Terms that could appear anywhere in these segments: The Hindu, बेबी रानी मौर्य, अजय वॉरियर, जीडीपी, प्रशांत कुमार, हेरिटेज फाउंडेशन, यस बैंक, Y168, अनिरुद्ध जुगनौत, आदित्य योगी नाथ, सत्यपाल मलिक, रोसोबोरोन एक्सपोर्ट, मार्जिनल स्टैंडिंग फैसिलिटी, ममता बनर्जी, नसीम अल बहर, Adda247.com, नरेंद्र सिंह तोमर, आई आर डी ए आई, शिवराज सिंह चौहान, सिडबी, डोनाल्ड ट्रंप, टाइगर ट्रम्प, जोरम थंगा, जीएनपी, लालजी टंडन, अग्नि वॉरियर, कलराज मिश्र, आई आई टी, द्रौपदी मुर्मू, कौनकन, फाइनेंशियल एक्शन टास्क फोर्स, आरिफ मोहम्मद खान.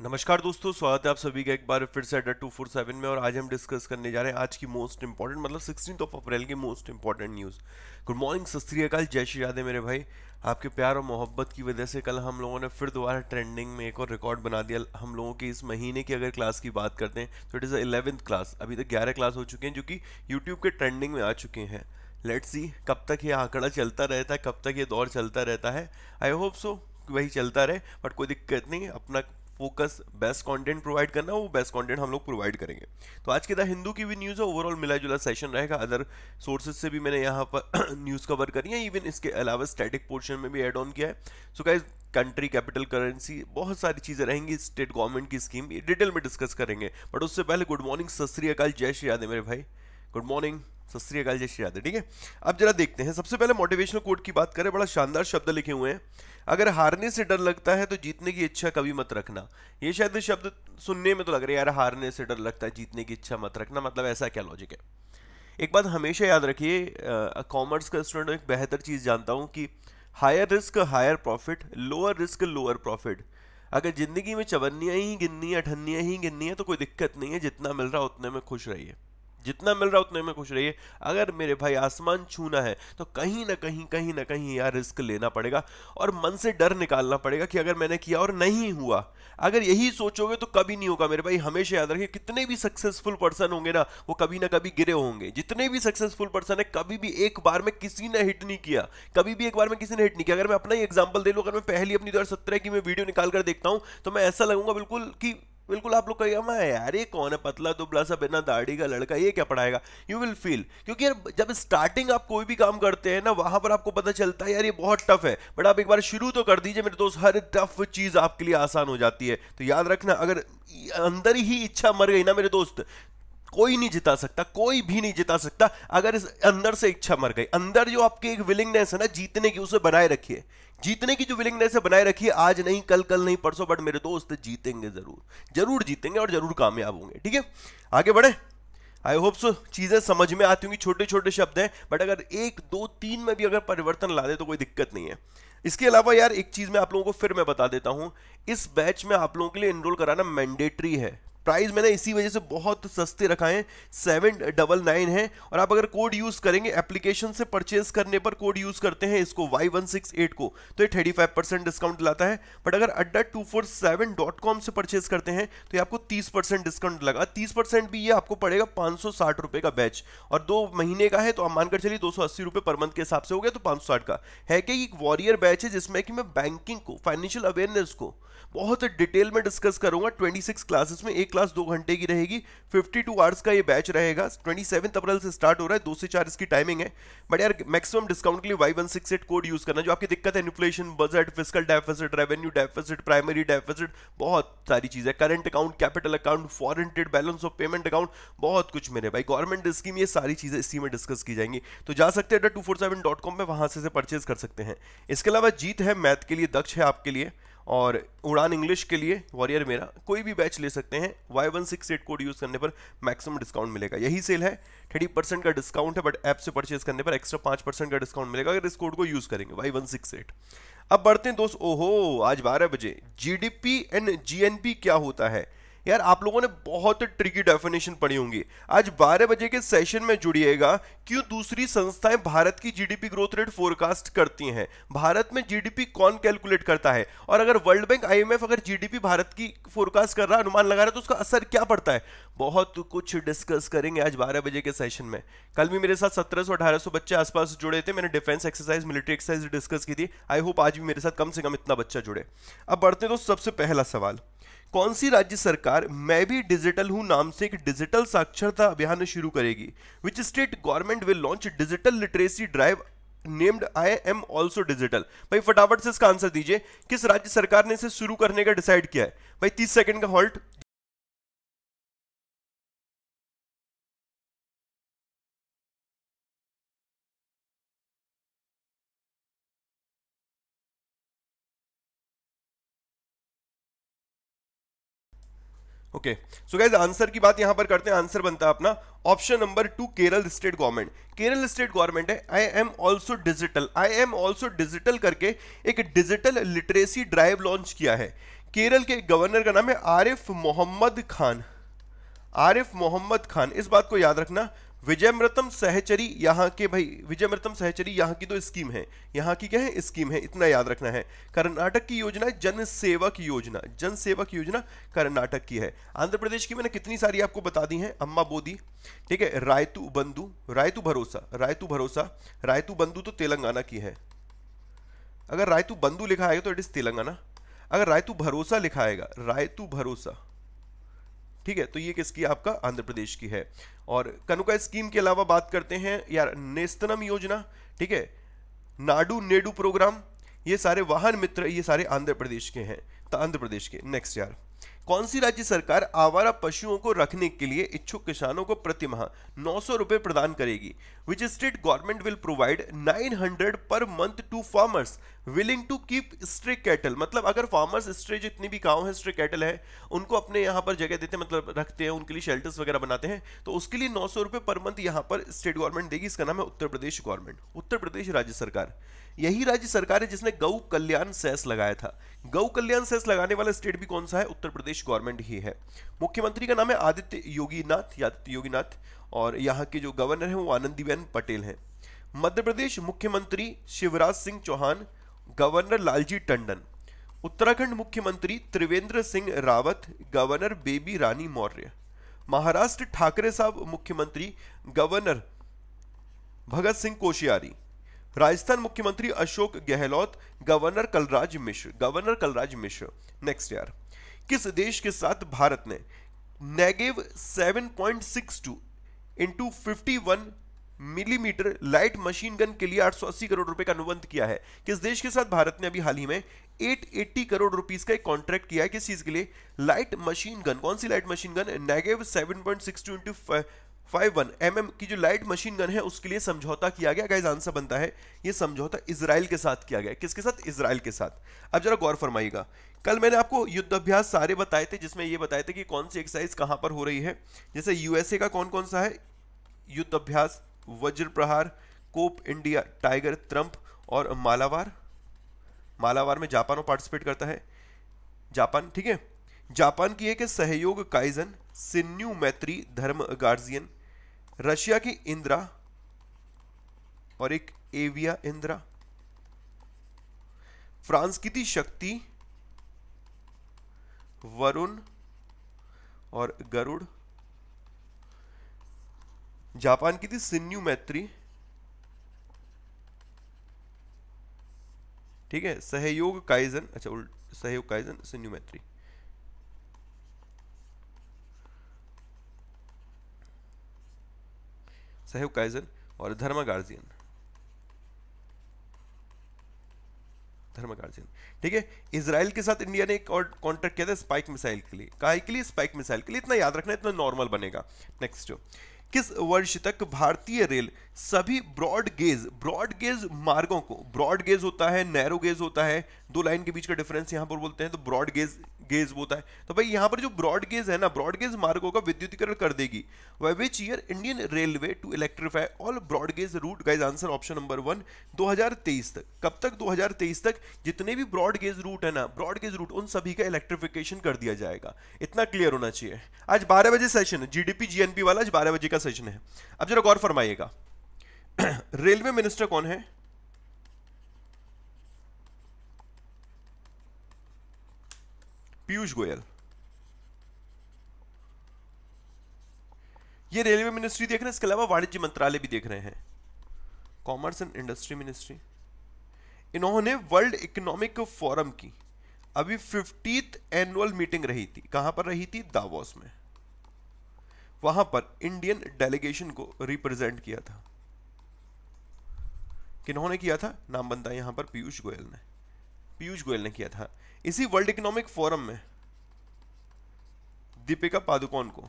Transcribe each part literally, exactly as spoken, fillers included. नमस्कार दोस्तों, स्वागत है आप सभी का एक बार फिर से अड्डा टू फोर सेवन में। और आज हम डिस्कस करने जा रहे हैं आज की मोस्ट इंपॉर्टेंट मतलब सिक्सटीन्थ ऑफ अप्रैल की most important news. Good morning, सत श्री अकाल, जय श्री राधे मेरे भाई। आपके प्यार और मोहब्बत की वजह से कल हम लोगों ने फिर दोबारा ट्रेंडिंग में एक और रिकॉर्ड बना दिया। हम लोगों की इस महीने की अगर क्लास की बात करते हैं तो इट इज़ इलेवेंथ क्लास। अभी तक ग्यारह क्लास हो चुके हैं जो कि यूट्यूब के ट्रेंडिंग में आ चुके हैं। लेट्स सी कब तक ये आंकड़ा चलता रहता है, कब तक ये दौर चलता रहता है। आई होप सो वही चलता रहे, बट कोई दिक्कत नहीं। अपना फोकस बेस्ट कंटेंट प्रोवाइड करना, वो बेस्ट कंटेंट हम लोग प्रोवाइड करेंगे। तो आज के द हिंदू की भी न्यूज़ है, ओवरऑल मिला जुला सेशन रहेगा। अदर सोर्सेज से भी मैंने यहाँ पर न्यूज़ कवर करी है, इवन इसके अलावा स्टैटिक पोर्शन में भी ऐड ऑन किया है। So guys, country, capital, currency, बहुत सारी चीज़ें रहेंगी, स्टेट गवर्नमेंट की स्कीम, ये डिटेल में डिस्कस करेंगे। बट उससे पहले गुड मॉर्निंग, सत श्री अकाल, जय श्री राधे मेरे भाई। गुड मॉर्निंग, सत श्री अकाल, जय श्री राधे। ठीक है, अब जरा देखते हैं। सबसे पहले मोटिवेशनल कोट की बात करें, बड़ा शानदार शब्द लिखे हुए हैं। अगर हारने से डर लगता है तो जीतने की इच्छा कभी मत रखना। ये शायद शब्द सुनने में तो लग रहा है यार, हारने से डर लगता है जीतने की इच्छा मत रखना, मतलब ऐसा क्या लॉजिक है। एक बात हमेशा याद रखिए, कॉमर्स का स्टूडेंट एक बेहतर चीज़ जानता हूँ कि higher risk higher profit, lower risk lower profit. अगर ज़िंदगी में चवन्नियाँ ही गिननी है, अठन्नियाँ ही गिननी है तो कोई दिक्कत नहीं है। जितना मिल रहा उतने में खुश रहिए, जितना मिल रहा उतने में खुश रहिए। अगर मेरे भाई आसमान छूना है तो कहीं ना कहीं कहीं ना कहीं यार रिस्क लेना पड़ेगा और मन से डर निकालना पड़ेगा कि अगर मैंने किया और नहीं हुआ, अगर यही सोचोगे तो कभी नहीं होगा मेरे भाई। हमेशा याद रखिए, कितने भी सक्सेसफुल पर्सन होंगे ना, वो कभी ना कभी गिरे होंगे। जितने भी सक्सेसफुल पर्सन है, कभी भी एक बार में किसी ने हिट नहीं किया, कभी भी एक बार में किसी ने हिट नहीं किया। अगर मैं अपना ही एग्जाम्पल दे लूँ, अगर मैं पहली अपनी दो हज़ार सत्रह की मैं वीडियो निकाल कर देखता हूँ तो मैं ऐसा लगूंगा बिल्कुल कि बिल्कुल आप लोग कहिएगा मैं यार ये कौन है, पतला दुबला सा बिना दाढ़ी का लड़का, ये क्या पढ़ाएगा। यू विल फील, क्योंकि यार जब स्टार्टिंग आप कोई भी काम करते हैं ना, वहाँ पर आपको पता चलता है यार ये बहुत टफ है, बट आप एक बार शुरू तो कर दीजिए मेरे दोस्त, हर टफ चीज़ आपके लिए आसान हो जाती है। तो याद रखना, अगर अंदर ही इच्छा मर गई ना मेरे दोस्त, कोई नहीं जिता सकता, कोई भी नहीं जिता सकता। अगर इस अंदर से इच्छा मर गई, अंदर जो आपकी एक विलिंगनेस है ना जीतने की, उसे बनाए रखिए। जीतने की जो विलिंगनेस है बनाए रखिए, आज नहीं कल, कल नहीं परसों, बट मेरे दोस्त जीतेंगे, जरूर जरूर जीतेंगे और जरूर कामयाब होंगे। ठीक है, आगे बढ़े। आई होप सो चीज़ें समझ में आती होंगी, छोटे छोटे शब्द हैं, बट अगर एक दो तीन में भी अगर परिवर्तन ला दे तो कोई दिक्कत नहीं है। इसके अलावा यार एक चीज़ मैं आप लोगों को फिर मैं बता देता हूँ, इस बैच में आप लोगों के लिए एनरोल कराना मैंडेटरी है। प्राइस मैंने इसी वजह से बहुत सस्ते रखा है, सेवन डबल नाइन है। और आप अगर कोड यूज़ करेंगे, एप्लीकेशन से परचेज करने पर कोड यूज़ करते हैं इसको वाई वन सिक्स एट को, तो ये थर्टी फाइव परसेंट डिस्काउंट दिलाता है। बट अगर Adda two four seven dot com से परचेज करते हैं तो ये आपको तीस परसेंट डिस्काउंट लगा। तीस परसेंट भी ये आपको पड़ेगा पाँच सौ साठ रुपये का बैच, और दो महीने का है तो आप मानकर चलिए दो सौ अस्सी रुपये पर मंथ के हिसाब से हो गया, तो पाँच सौ साठ का है। कि एक वॉरियर बैच है जिसमें कि मैं बैंकिंग को, फाइनेंशियल अवेयरनेस को बहुत डिटेल में डिस्कस करूँगा। ट्वेंटी सिक्स क्लासेस में एक क्लास दो घंटे की रहेगी, बावन आवर्स का ये बैच रहेगा। सत्ताईस अप्रैल से स्टार्ट हो रहा है, दो से चार इसकी टाइमिंग है। बट यार मैक्सिमम डिस्काउंट के लिए Y one six eight code use करना। जो आपकी दिक्कत है, inflation, budget, fiscal deficit, revenue deficit, primary deficit, बहुत सारी चीजें, current account, capital account, foreign trade, balance of payment account, बहुत कुछ मेरे भाई, गवर्नमेंट स्कीम, ये सारी चीजें इसी में डिस्कस की जाएंगी। तो जा सकते हैं Adda two four seven dot com पे, वहां से, से परचेज कर सकते हैं। इसके अलावा जीत है मैथ के लिए, दक्ष है आपके लिए, और उड़ान इंग्लिश के लिए वॉरियर मेरा, कोई भी बैच ले सकते हैं। Y one six eight code use करने पर मैक्सिमम डिस्काउंट मिलेगा। यही सेल है, तीस परसेंट का डिस्काउंट है, बट ऐप से परचेज करने पर एक्स्ट्रा पाँच परसेंट का डिस्काउंट मिलेगा अगर इस कोड को यूज़ करेंगे, वाई वन सिक्स एट। अब बढ़ते हैं दोस्त, ओहो आज बारह बजे जीडीपी एंड जीएनपी क्या होता है। यार आप लोगों ने बहुत ट्रिकी डेफिनेशन पढ़ी होंगी। आज बारह बजे के सेशन में जुड़िएगा, क्यों दूसरी संस्थाएं भारत की जीडीपी ग्रोथ रेट फोरकास्ट करती हैं, भारत में जीडीपी कौन कैलकुलेट करता है, और अगर वर्ल्ड बैंक, आईएमएफ अगर जीडीपी भारत की फोरकास्ट कर रहा है, अनुमान लगा रहा है, तो उसका असर क्या पड़ता है, बहुत कुछ डिस्कस करेंगे आज बारह बजे के सेशन में। कल भी मेरे साथ सत्रह सौ अठारह सौ बच्चे आसपास जुड़े थे, मैंने defence exercise, military exercise discuss की थी। आई होप आज भी मेरे साथ कम से कम इतना बच्चा जुड़े। अब बढ़ते हैं दोस्तों, सबसे पहला सवाल, कौन सी राज्य सरकार मैं भी डिजिटल हूं नाम से एक डिजिटल साक्षरता अभियान शुरू करेगी। Which state government will launch digital literacy drive named I am also digital. भाई फटाफट से इसका आंसर दीजिए, किस राज्य सरकार ने इसे शुरू करने का डिसाइड किया है। भाई तीस सेकंड का halt. Okay so guys, answer की बात यहां पर करते हैं। आंसर बनता है अपना option number two, Kerala state government. Kerala state government है I am also digital, I am also digital करके एक डिजिटल लिटरेसी ड्राइव लॉन्च किया है। केरल के गवर्नर का नाम है आरिफ मोहम्मद खान, आरिफ मोहम्मद खान। इस बात को याद रखना। विजयमृतम सहचरी यहाँ के भाई विजयमृतम सहचरी यहाँ की तो स्कीम है, यहाँ की क्या है स्कीम है, इतना याद रखना है। कर्नाटक की योजना है जन सेवक योजना, जन सेवक योजना कर्नाटक की है। आंध्र प्रदेश की मैंने कितनी सारी आपको बता दी हैं, अम्मा बोदी, ठीक है, रायतू बंधु, रायतू भरोसा, रायतू भरोसा, रायतू बंधु तो तेलंगाना की है। अगर रायतू बंधु लिखा आएगा तो इट इज तेलंगाना, अगर रायतू भरोसा लिखा आएगा, रायतू भरोसा, ठीक है, तो ये किसकी आपका आंध्र प्रदेश की है। और कनुका स्कीम के अलावा बात करते हैं यार, नेस्तनम योजना, ठीक है, नाडू नेडू प्रोग्राम, ये सारे वाहन मित्र, ये सारे आंध्र प्रदेश के हैं, तो आंध्र प्रदेश के। नेक्स्ट यार, कौन सी राज्य सरकार आवारा पशुओं को रखने के लिए इच्छुक किसानों को प्रतिमाह नौ सौ रुपए प्रदान करेगी? Which state government will provide nine hundred per month to farmers willing to keep stray cattle. मतलब अगर फार्मर्स स्ट्रे, जितनी भी गाँव है स्ट्रे कैटल है, उनको अपने यहाँ पर जगह देते हैं, मतलब रखते हैं, उनके लिए शेल्टर्स वगैरह बनाते हैं, तो उसके लिए नौ सौ रुपये पर मंथ यहाँ पर स्टेट गवर्नमेंट देगी। इसका नाम है उत्तर प्रदेश गवर्नमेंट, उत्तर प्रदेश राज्य सरकार। यही राज्य सरकार है जिसने गौ कल्याण सेस लगाया था। गौ कल्याण सेस लगाने वाला स्टेट भी कौन सा है? उत्तर प्रदेश गवर्नमेंट ही है। मुख्यमंत्री का नाम है आदित्य योगी नाथ, आदित्य योगी नाथ, और यहाँ के जो गवर्नर हैं वो आनंदीबेन पटेल हैं। मध्य प्रदेश मुख्यमंत्री शिवराज सिंह चौहान, गवर्नर लालजी टंडन। उत्तराखंड मुख्यमंत्री त्रिवेंद्र सिंह रावत, गवर्नर बेबी रानी मौर्य। महाराष्ट्र ठाकरे साहब मुख्यमंत्री, गवर्नर भगत सिंह कोश्यारी। राजस्थान मुख्यमंत्री Ashok Gehlot, governor कलराज मिश्र, governor कलराज मिश्र। Next यार, किस देश के साथ भारत ने नेगेव सात पॉइंट सिक्स टू इनटू इक्यावन मिलीमीटर लाइट मशीन गन के लिए आठ सौ अस्सी करोड़ रुपए का अनुबंध किया है? किस देश के साथ भारत ने अभी हाल ही में आठ सौ अस्सी करोड़ रुपीस का एक कॉन्ट्रैक्ट किया है? किस चीज के लिए? Light machine gun. कौन सी लाइट मशीन गन? नेगेव सात पॉइंट सिक्स टू इनटू इक्यावन एम एम की जो लाइट मशीन गन है उसके लिए समझौता किया गया। गाइस आंसर बनता है ये समझौता इजराइल के साथ किया गया। किसके साथ? इजराइल के साथ। अब जरा गौर फरमाइएगा, कल मैंने आपको युद्धाभ्यास सारे बताए थे, जिसमें ये बताए थे कि कौन सी एक्सरसाइज कहां पर हो रही है। जैसे यूएसए का कौन कौन सा है युद्धाभ्यास? वज्र प्रहार, कोप इंडिया, टाइगर ट्रम्प और मालावार। मालावार में जापान पार्टिसिपेट करता है, जापान, ठीक है। जापान की एक सहयोग काइजन, सिन्यू मैत्री, धर्म गार्जियन। रशिया की इंदिरा और एक एविया इंदिरा। फ्रांस की थी शक्ति, वरुण और गरुड़। जापान की थी सिन्यू मैत्री, ठीक है, सहयोग काइजन, अच्छा उल्ट, सहयोग काइजन, सिन्यू मैत्री। सहयोग काइजन और धर्मा गार्जियन, धर्मा गार्जियन, ठीक है। इजराइल के साथ इंडिया ने एक और कॉन्ट्रैक्ट किया था स्पाइक मिसाइल के लिए। काहे के लिए? स्पाइक मिसाइल के लिए। इतना याद रखना, इतना नॉर्मल बनेगा। नेक्स्ट, किस वर्ष तक भारतीय रेल सभी ब्रॉड गेज, ब्रॉड गेज मार्गों को, ब्रॉड गेज होता है, नैरो गेज होता है, दो लाइन के बीच का डिफरेंस यहाँ पर बोलते हैं, तो ब्रॉड गेज गेज होता है, तो भाई यहाँ पर जो ब्रॉड गेज है ना, ब्रॉड गेज मार्गों का विद्युतीकरण कर देगी। By which year Indian railway to electrify all broad gauge route? Guys answer option number one, दो हज़ार तेईस तक। कब तक? दो हज़ार तेईस तक जितने भी ब्रॉड गेज रूट है ना, ब्रॉड गेज रूट, उन सभी का इलेक्ट्रिफिकेशन कर दिया जाएगा। इतना क्लियर होना चाहिए। आज बारह बजे सेशन है, जीडीपी जीएनपी वाला आज बारह बजे का सेशन है। अब जरा गौर फरमाइएगा, रेलवे मिनिस्टर कौन है? पीयूष गोयल। ये रेलवे मिनिस्ट्री देख रहे हैं, इसके अलावा वाणिज्य मंत्रालय भी देख रहे हैं, कॉमर्स एंड इंडस्ट्री मिनिस्ट्री। इन्होंने वर्ल्ड इकोनॉमिक फोरम की अभी फिफ्टीथ एनुअल मीटिंग रही थी। कहां पर रही थी? दावोस में। वहां पर इंडियन डेलीगेशन को रिप्रेजेंट किया था। किन्होंने किया था? नाम बनता है यहां पर पीयूष गोयल ने, पीयूष गोयल ने किया था। इसी वर्ल्ड इकोनॉमिक फोरम में दीपिका पादुकोन को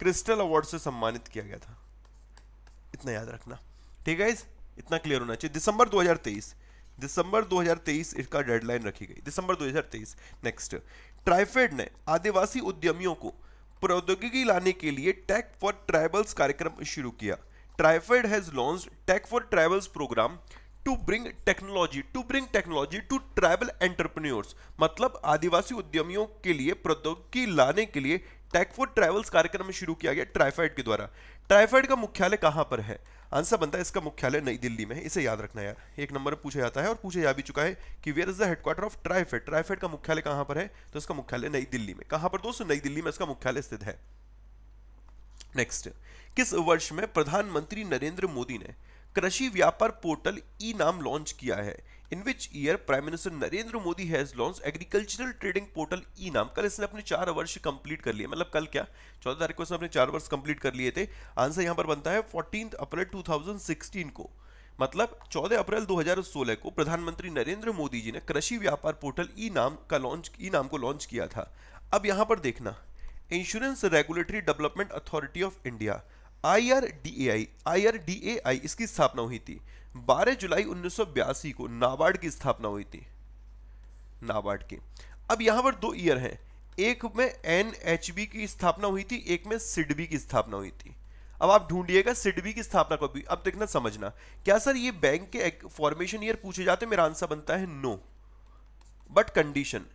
क्रिस्टल अवार्ड से सम्मानित किया गया था। इतना याद रखना, ठीक है, इतना क्लियर होना चाहिए। दिसंबर दो हज़ार तेईस, दिसंबर दो हज़ार तेईस इसका डेडलाइन रखी गई, दिसंबर दो हज़ार तेईस। नेक्स्ट, ट्राइफेड ने आदिवासी उद्यमियों को प्रौद्योगिकी लाने के लिए टेक फॉर ट्राइबल्स कार्यक्रम शुरू किया। TRIFED has launched tech for tribals programme to bring technology to bring technology to tribal entrepreneurs, मतलब आदिवासी उद्यमियों के लिए प्रौद्योगिकी लाने के लिए टेक फॉर ट्राइबल्स कार्यक्रम शुरू किया गया ट्राइफेड के द्वारा। ट्राइफेड का मुख्यालय कहां पर है? आंसर बनता है इसका मुख्यालय नई दिल्ली में है। इसे याद रखना यार, एक नंबर पूछा जाता है और पूछा जा भी चुका है कि where is the headquarter of TRIFED, TRIFED का मुख्यालय कहां पर है? तो इसका मुख्यालय नई दिल्ली में। कहां पर दोस्तों? नई दिल्ली में इसका मुख्यालय स्थित है। नेक्स्ट, किस वर्ष में प्रधानमंत्री नरेंद्र मोदी ने कृषि व्यापार पोर्टल ई नाम लॉन्च किया है? In which year prime minister Narendra Modi has launch agricultural trading portal e नाम। कल इसने अपने चार वर्ष कंप्लीट कर लिए, मतलब कल क्या चौदह तारीख को इसने अपने चार वर्ष कंप्लीट कर लिए थे। आंसर यहां पर बनता है चौदह अप्रैल दो हज़ार सोलह को, मतलब चौदह अप्रैल दो हज़ार सोलह को प्रधानमंत्री नरेंद्र मोदी जी ने कृषि व्यापार पोर्टल ई नाम का लॉन्च ई नाम को लॉन्च किया था। अब यहां पर देखना, insurance regulatory development authority of India आई आर डी ए आई, आई आर डी ए आई इसकी स्थापना हुई थी बारह जुलाई उन्नीस सौ बयासी को, नाबार्ड की स्थापना हुई थी, नाबार्ड की। अब यहां पर दो ईयर हैं, एक में एन एच बी की स्थापना हुई थी, एक में सिडबी की स्थापना हुई थी। अब आप ढूंढिएगा सिडबी की स्थापना को भी। अब देखना समझना, क्या सर ये बैंक के फॉर्मेशन ईयर पूछे जाते? मेरा आंसर बनता है नो, बट कंडीशन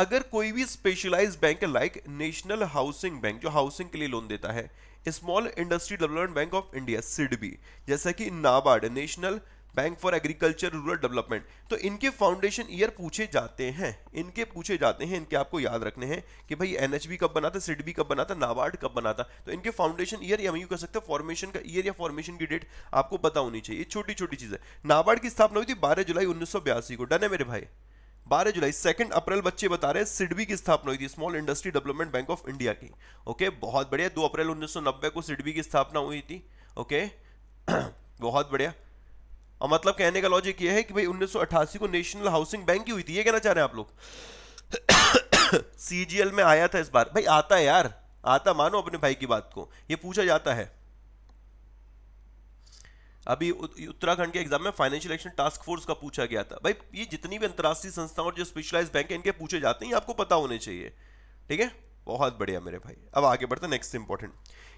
अगर कोई भी specialised bank like national housing bank जो हाउसिंग के लिए लोन देता है, small industry development bank of India सिडबी, जैसा कि NABARD national bank for agriculture rural development, तो इनके फाउंडेशन ईयर पूछे जाते हैं, इनके पूछे जाते हैं, इनके आपको याद रखने हैं कि भाई एन एच बी कब बना था, सिडबी कब बना था, नाबार्ड कब बना था, तो इनके फाउंडेशन ईयर या हम यूं कह सकते हैं फॉर्मेशन का ईयर या फॉर्मेशन की डेट आपको पता होनी चाहिए। छोटी छोटी चीज है। नाबार्ड की स्थापना हुई थी बारह जुलाई उन्नीस सौ बयासी को, डन है मेरे भाई, बारह जुलाई। सेकंड अप्रैल बच्चे बता रहे हैं सिडबी की स्थापना हुई थी, small industry development bank of India की। ओके, बहुत बढ़िया, दो अप्रैल उन्नीस सौ नब्बे को सिडबी की स्थापना हुई थी। ओके बहुत बढ़िया। और मतलब कहने का लॉजिक ये है कि भाई उन्नीस सौ अठासी को नेशनल हाउसिंग बैंक की हुई थी, ये कहना चाह रहे हैं आप लोग। सी जी एल में आया था इस बार, भाई आता है यार, आता, मानो अपने भाई की बात को, यह पूछा जाता है। अभी उत्तराखंड के एग्जाम में फाइनेंशियल एक्शन टास्क फोर्स का पूछा गया था। भाई ये जितनी भी अंतर्राष्ट्रीय संस्थाओं और जो स्पेशलाइज्ड बैंक हैं इनके पूछे जाते हैं, ये आपको पता होने चाहिए, ठीक है। बहुत बढ़िया मेरे भाई, अब आगे बढ़ते हैं। नेक्स्ट इंपॉर्टेंट,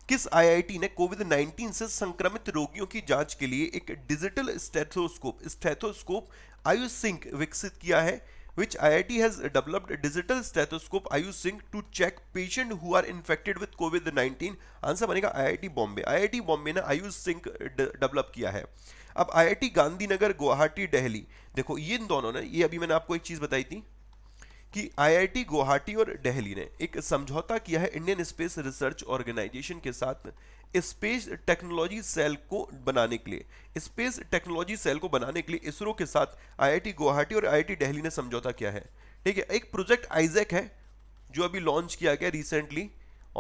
किस आई आई टी ने कोविड नाइन्टीन से संक्रमित रोगियों की जांच के लिए एक digital stethoscope stethoscope Ayu Synk विकसित किया है? Which आई आई टी has developed a digital stethoscope IUSync to check patients who are infected with COVID nineteen? Answer बनेगा आई आई टी Bombay. आई आई टी Bombay ने IUSync डेवलप किया है। अब आई आई टी Gandhinagar, Guwahati, Delhi, देखो ये इन दोनों ने, ये अभी मैंने आपको एक चीज बताई थी कि आई आई टी गुवाहाटी और दिल्ली ने एक समझौता किया है इंडियन स्पेस रिसर्च ऑर्गेनाइजेशन के साथ स्पेस टेक्नोलॉजी सेल को बनाने के लिए स्पेस टेक्नोलॉजी सेल को बनाने के लिए इसरो के साथ आई आई टी गुवाहाटी और आई आई टी दिल्ली ने समझौता किया है, ठीक है। एक प्रोजेक्ट आइजैक है जो अभी लॉन्च किया गया रिसेंटली,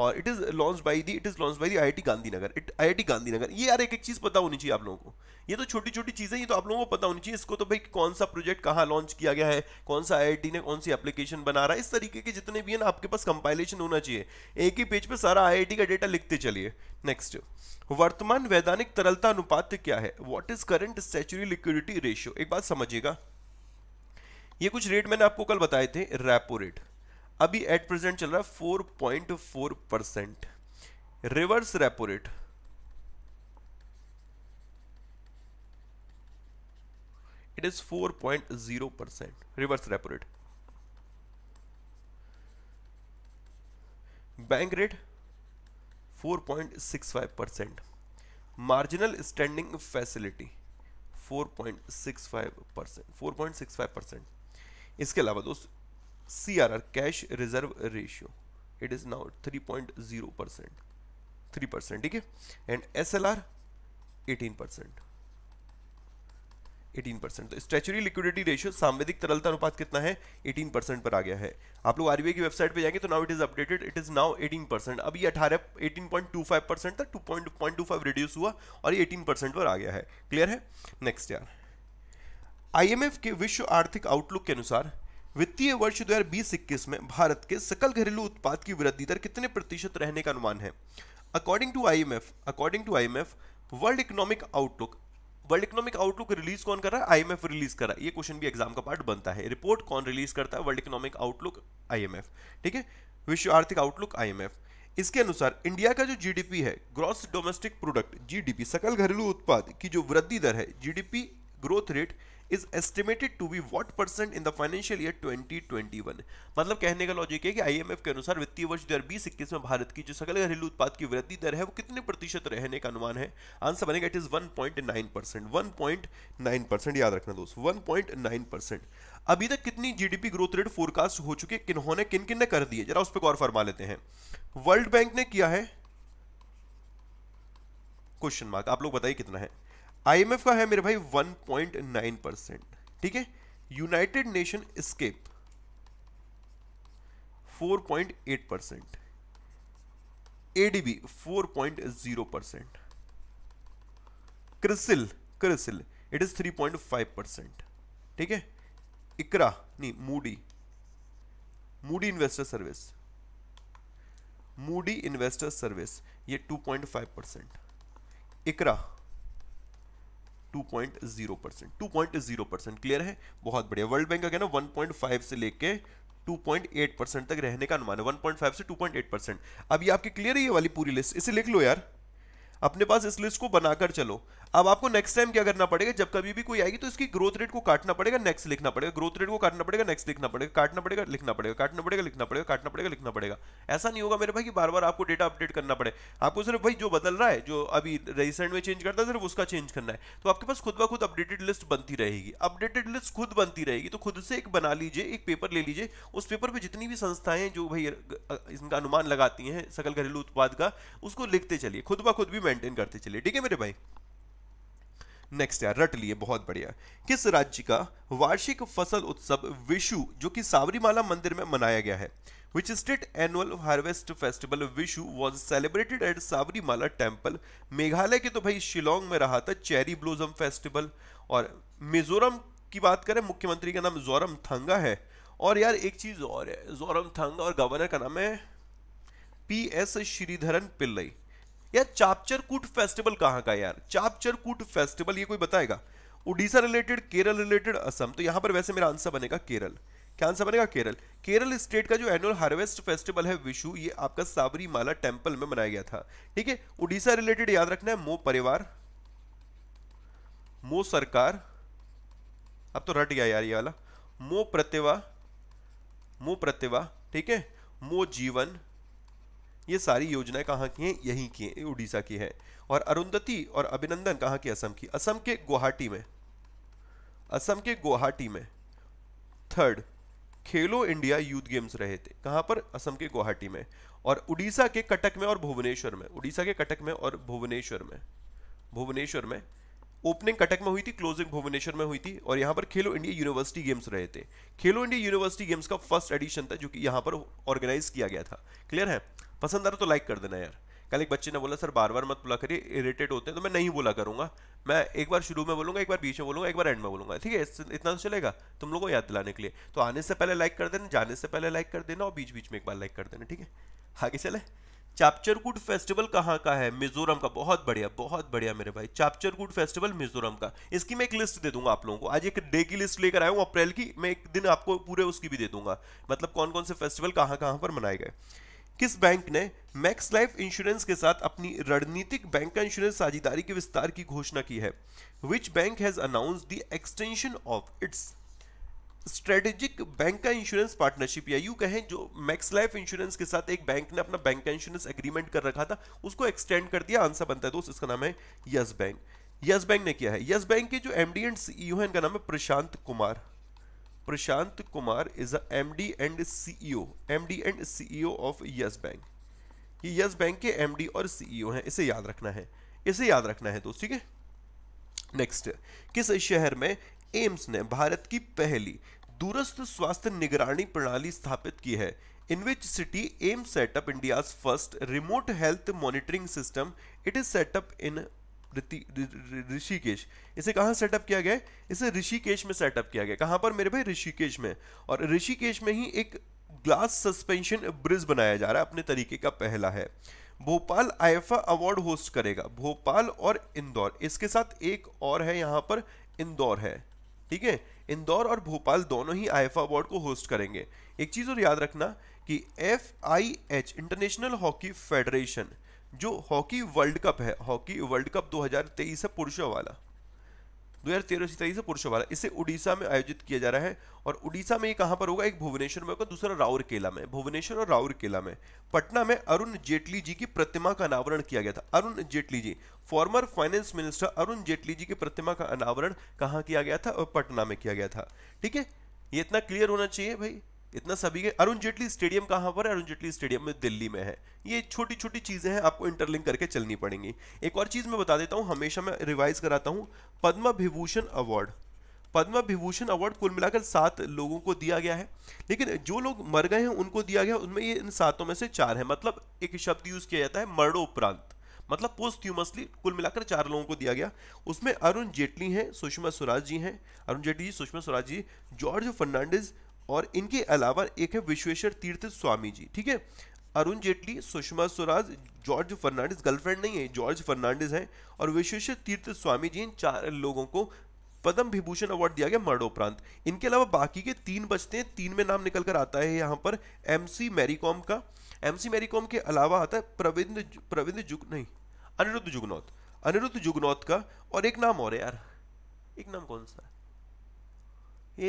और it is launch by the it is launch by the आई आई टी Gandhinagar it आई आई टी Gandhinagar. ये यार एक एक चीज पता होनी चाहिए आप लोगों को, ये तो छोटी छोटी चीजें, ये तो आप लोगों को पता होनी चाहिए इसको, तो भाई कौन सा प्रोजेक्ट कहाँ लॉन्च किया गया है, कौन सा आई आई टी ने कौन सी एप्लीकेशन बना रहा है, इस तरीके के जितने भी है ना आपके पास कंपाइलेशन होना चाहिए। एक ही पेज पर सारा आई आई टी का डेटा लिखते चलिए। नेक्स्ट, वर्तमान वैधानिक तरलता अनुपात क्या है? What is current statutory liquidity ratio? एक बात समझिएगा, ये कुछ रेट मैंने आपको कल बताए थे, रेपो रेट अभी एट प्रेजेंट चल रहा है चार पॉइंट चार percent, reverse repo rate it is चार पॉइंट शून्य percent, reverse repo rate, bank rate चार पॉइंट छह पाँच परसेंट, मार्जिनल स्टैंडिंग फैसिलिटी चार पॉइंट छह पाँच परसेंट, इसके अलावा दोस्त C R R cash reserve ratio it is now three point शून्य परसेंट, थ्री परसेंट ठीक है, एंड एस एल आर अठारह परसेंट अठारह परसेंट। तो स्टैच्यूटरी लिक्विडिटी रेशियो सांविधिक तरलता अनुपात कितना है? अठारह परसेंट पर आ गया है। आप लोग आर बी आई की वेबसाइट पे जाएंगे तो now it is updated, it is now अठारह परसेंट। अब ये अठारह अठारह पॉइंट दो पाँच परसेंट था, दो पॉइंट दो पाँच रिड्यूस हुआ और ये अठारह परसेंट पर आ गया है, क्लियर है। नेक्स्ट यार, आई एम एफ के विश्व आर्थिक आउटलुक के अनुसार वित्तीय वर्ष दो हज़ार बीस इक्कीस में भारत के सकल घरेलू उत्पाद की वृद्धि दर कितने प्रतिशत रहने का अनुमान है? According to I M F, according to I M F world economic outlook, world economic outlook release कौन कर रहा है? आई एम एफ रिलीज कर रहा है। ये क्वेश्चन भी एग्जाम का पार्ट बनता है, रिपोर्ट कौन रिलीज करता है? World economic outlook I M F, ठीक है, विश्व आर्थिक आउटलुक आई एम एफ। इसके अनुसार इंडिया का जो जी डी पी है, gross domestic product G D P, सकल घरेलू उत्पाद की जो वृद्धि दर है, G D P growth rate is estimated to be what percent in the financial year twenty twenty one. मतलब कहने का लॉजिक है कि आईएमएफ के अनुसार वित्तीय वर्ष दो हजार बीस इक्कीस में भारत की जो सकल घरेलू उत्पाद की वृद्धि दर है वो कितने प्रतिशत रहने का अनुमान है। आंसर बनेगा it is one point nine percent. One point nine percent याद रखना दोस्तों, वन पॉइंट नाइन परसेंट। अभी तक कितनी जीडीपी ग्रोथ रेट फोरकास्ट हो चुकी है, किन्होंने किन किन ने कर दिए, जरा उस पर गौर फरमा लेते हैं। वर्ल्ड बैंक ने किया है, क्वेश्चन मार्क, आप लोग बताइए कितना है। आईएमएफ का है मेरे भाई वन पॉइंट नाइन परसेंट, ठीक है। United nation ESCAP four point eight percent, ADB four point zero percent, CRISIL CRISIL it is three point five percent, ठीक है। इकरा नहीं, Moody Moody investor service Moody investor service ये two point five percent, ICRA two point zero percent, two point zero percent clear है, बहुत बढ़िया। World bank का कहना one point five से लेके टू पॉइंट एट परसेंट तक रहने का अनुमान है, वन पॉइंट फाइव से टू पॉइंट एट परसेंट। अभी आपकी क्लियर है ये वाली पूरी लिस्ट, इसे लिख लो यार, अपने पास इस लिस्ट को बनाकर चलो। अब आपको नेक्स्ट टाइम क्या करना पड़ेगा, जब कभी भी कोई आएगी तो इसकी ग्रोथ रेट को काटना पड़ेगा, नेक्स्ट लिखना पड़ेगा, ग्रोथ रेट को काटना पड़ेगा, नेक्स्ट लिखना पड़ेगा, काटना पड़ेगा, लिखना पड़ेगा, काटना पड़ेगा, लिखना पड़ेगा, काटना पड़ेगा, लिखना पड़ेगा। ऐसा नहीं होगा मेरे भाई कि बार बार आपको डेटा अपडेट करना पड़े। आपको सिर्फ भाई जो बदल रहा है, जो अभी रिसेंट में चेंज करता है, सिर्फ उसका चेंज करना है। तो आपके पास खुद ब खुद अपडेटेड लिस्ट बनती रहेगी, अपडेटेड लिस्ट खुद बनती रहेगी। तो खुद से एक बना लीजिए, एक पेपर ले लीजिए, उस पेपर पर जितनी भी संस्थाएं जो भाई इनका अनुमान लगाती हैं सकल घरेलू उत्पाद का, उसको लिखते चलिए, खुद ब खुद भी मेंटेन करते चलिए, ठीक है मेरे भाई। नेक्स्ट यार रट लिए, बहुत बढ़िया। किस राज्य का वार्षिक फसल उत्सव विशु जो कि साबरीमाला मंदिर में मनाया गया है, Which state annual harvest festival Vishu was celebrated at Sabarimala temple. Meghalaya के तो भाई शिलोंग में रहा था चेरी ब्लॉसम फेस्टिवल, और मिजोरम की बात करें मुख्यमंत्री का नाम जोरम थंगा है, और यार एक चीज और है, जोरम थंगा और गवर्नर का नाम है पी एस श्रीधरन पिल्लई। यार चापचरकूट फेस्टिवल कहाँ का यार, चापचरकूट फेस्टिवल ये कोई बताएगा। उड़ीसा रिलेटेड, केरल रिलेटेड, असम, तो यहाँ पर वैसे मेरा आंसर बनेगा केरल। क्या आंसर बनेगा? केरल। केरल स्टेट का जो एनुअल हार्वेस्ट फेस्टिवल है विशु, ये आपका साबरीमाला टेम्पल में मनाया गया था, ठीक है। उड़ीसा रिलेटेड याद रखना है मो परिवार, मो सरकार, अब तो रट गया यार ये वाला, मो प्रतिभा, मो प्रतिभा, ठीक है, मो जीवन, ये सारी योजनाएं कहाँ की हैं? यहीं की हैं, उड़ीसा की है। और अरुंधति और अभिनंदन कहाँ की? असम की, असम के गुवाहाटी में, असम के गुवाहाटी में थर्ड खेलो इंडिया यूथ गेम्स रहे थे, कहाँ पर? असम के गुवाहाटी में, और उड़ीसा के कटक में और भुवनेश्वर में, उड़ीसा के कटक में और भुवनेश्वर में, भुवनेश्वर में ओपनिंग कटक में हुई थी, क्लोजिंग भुवनेश्वर में हुई थी, और यहाँ पर खेलो इंडिया यूनिवर्सिटी गेम्स रहे थे। खेलो इंडिया यूनिवर्सिटी गेम्स का फर्स्ट एडिशन था जो कि यहाँ पर ऑर्गेनाइज किया गया था। क्लियर है? पसंद आ रहा तो लाइक कर देना यार। कल एक बच्चे ने बोला सर बार बार मत बोला करिए, इरिटेट होते हैं, तो मैं नहीं बोला करूंगा, मैं एक बार शुरू में बोलूंगा, एक बार बीच में बोलूंगा, एक बार एंड में बोलूंगा, ठीक है। इतना चलेगा तुम लोगों को याद दिलाने के लिए। तो आने से पहले लाइक कर देना, जाने से पहले लाइक कर देना, और बीच बीच में एक बार लाइक कर देना, ठीक है। आगे चले। चापचरकूट फेस्टिवल कहाँ का है? मिजोरम का। बहुत बढ़िया, बहुत बढ़िया मेरे भाई, चापचरकूट फेस्टिवल मिजोरम का। इसकी मैं एक लिस्ट दे दूंगा आप लोगों को, आज एक डे की लिस्ट लेकर आया हूँ अप्रैल की, मैं एक दिन आपको पूरे उसकी भी दे दूंगा, मतलब कौन कौन से फेस्टिवल कहाँ कहाँ पर मनाए गए। किस बैंक ने मैक्स लाइफ इंश्योरेंस के साथ अपनी रणनीतिक बैंक इंश्योरेंस साझेदारी के विस्तार की घोषणा की है? Which bank has announced the extension of its strategic bank insurance partnership, या यूं कहें जो मैक्स लाइफ इंश्योरेंस के साथ एक बैंक ने अपना बैंक इंश्योरेंस एग्रीमेंट कर रखा था उसको एक्सटेंड कर दिया। आंसर बनता है दोस्त इसका नाम है यस बैंक। यस बैंक ने किया है। यस बैंक के जो एमडी एंड सीईओ है इनका नाम है प्रशांत कुमार, प्रशांत कुमार is a MD and CEO, MD and CEO of यस बैंक। ये यस बैंक के एमडी और सीईओ हैं, इसे याद रखना है, इसे याद रखना है दोस्त, ठीक है। नेक्स्ट, किस शहर में एम्स ने भारत की पहली दूरस्थ स्वास्थ्य निगरानी प्रणाली स्थापित की है? In which city AIIMS setup India's first remote health monitoring system, it is setup in Rishikesh. इसे कहां सेटअप किया गया? इसे ऋषिकेश में सेटअप किया गया। कहां पर मेरे भाई? ऋषिकेश में। और ऋषिकेश में ही एक ग्लास सस्पेंशन ब्रिज बनाया जा रहा है, अपने तरीके का पहला है। भोपाल आईएफए अवार्ड होस्ट करेगा, भोपाल और इंदौर, इसके साथ एक और है यहां पर इंदौर है, ठीक है। इंदौर और भोपाल दोनों ही आईएफए अवार्ड को होस्ट करेंगे। एक चीज और याद रखना कि F I H international hockey federation जो हॉकी वर्ल्ड कप है, हॉकी वर्ल्ड कप दो हज़ार तेईस है पुरुषों वाला, दो हज़ार तेरह से तेईस पुरुषों वाला, इसे उड़ीसा में आयोजित किया जा रहा है। और उड़ीसा में ये कहाँ पर होगा, एक भुवनेश्वर में होगा, दूसरा राउरकेला में। भुवनेश्वर और राउरकेला में। पटना में अरुण जेटली जी की प्रतिमा का अनावरण किया गया था। Arun Jaitley ji, former finance minister Arun Jaitley ji की प्रतिमा का अनावरण कहाँ किया गया था, और पटना में किया गया था। ठीक है, ये इतना क्लियर होना चाहिए भाई, इतना सभी के। अरुण जेटली स्टेडियम कहाँ पर है, अरुण जेटली स्टेडियम में दिल्ली में है। ये छोटी छोटी चीज़ें हैं, आपको इंटरलिंक करके चलनी पड़ेंगी। एक और चीज़ मैं बता देता हूँ, हमेशा मैं रिवाइज कराता हूँ, पद्म विभूषण अवार्ड, पद्म विभूषण अवार्ड कुल मिलाकर सात लोगों को दिया गया है, लेकिन जो लोग मर गए हैं उनको दिया गया, उनमें ये इन सातों में से चार है। मतलब एक शब्द यूज़ किया जाता है मरणोपरांत, मतलब पोस्ट्यूमसली कुल मिलाकर चार लोगों को दिया गया। उसमें अरुण जेटली हैं, सुषमा स्वराज जी हैं, अरुण जेटली जी, सुषमा स्वराज जी, जॉर्ज फर्नांडिस, और इनके अलावा एक है विश्वेश्वर तीर्थ स्वामी जी। ठीक है, अरुण जेटली, सुषमा स्वराज, जॉर्ज फर्नांडिस, गर्लफ्रेंड नहीं है, जॉर्ज फर्नांडिस हैं, और विश्वेश्वर तीर्थ स्वामी जी, इन चार लोगों को पद्म विभूषण अवार्ड दिया गया मरणोपरांत। इनके अलावा बाकी के तीन बचते हैं, तीन में नाम निकल कर आता है यहाँ पर एम सी मैरी कॉम का। एम सी मैरी कॉम के अलावा आता है प्रविंद प्रविंद जुग नहीं अनिरुद्ध जुगनौत, अनिरुद्ध जुगनौत का, और एक नाम और है यार, एक नाम कौन सा है,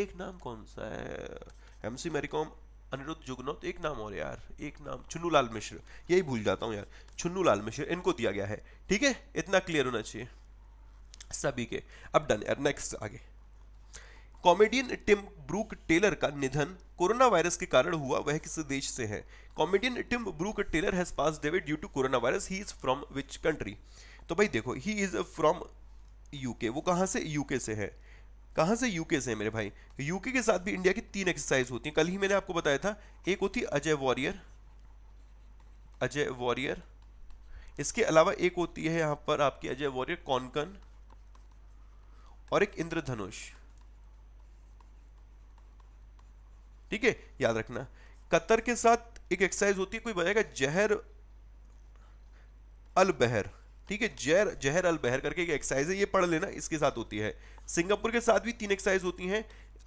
एक नाम कौन सा है, एम सी मैरी कॉम, अनिरुद्ध जुगनौत, एक नाम और है यार, एक नाम चुन्नूलाल मिश्र, यही भूल जाता हूँ यार, चुन्नूलाल मिश्र, इनको दिया गया है। ठीक है, इतना क्लियर होना चाहिए सभी के। अब डन यार, नेक्स्ट आगे। कॉमेडियन टिम ब्रूक टेलर का निधन कोरोना वायरस के कारण हुआ, वह किस देश से है। Comedian Tim Brooke Taylor has passed away due to corona virus, he is from which country. तो भाई देखो, ही इज फ्रॉम यूके, वो कहाँ से, यूके से है, कहाँ से, यूके से है मेरे भाई। यूके के साथ भी इंडिया की तीन एक्सरसाइज होती हैं, कल ही मैंने आपको बताया था। एक होती है अजय वॉरियर, अजय वॉरियर, इसके अलावा एक होती है यहाँ पर आपकी अजय वॉरियर कॉनकन, और एक इंद्रधनुष। ठीक है, याद रखना। कतर के साथ एक एक्सरसाइज होती है, कोई बजाएगा जहर अल बहर, ठीक है, जहर जहर अल बहर करके एक एक्सरसाइज है, ये पढ़ लेना, इसके साथ होती है। सिंगापुर के साथ भी तीन एक्सरसाइज होती हैं,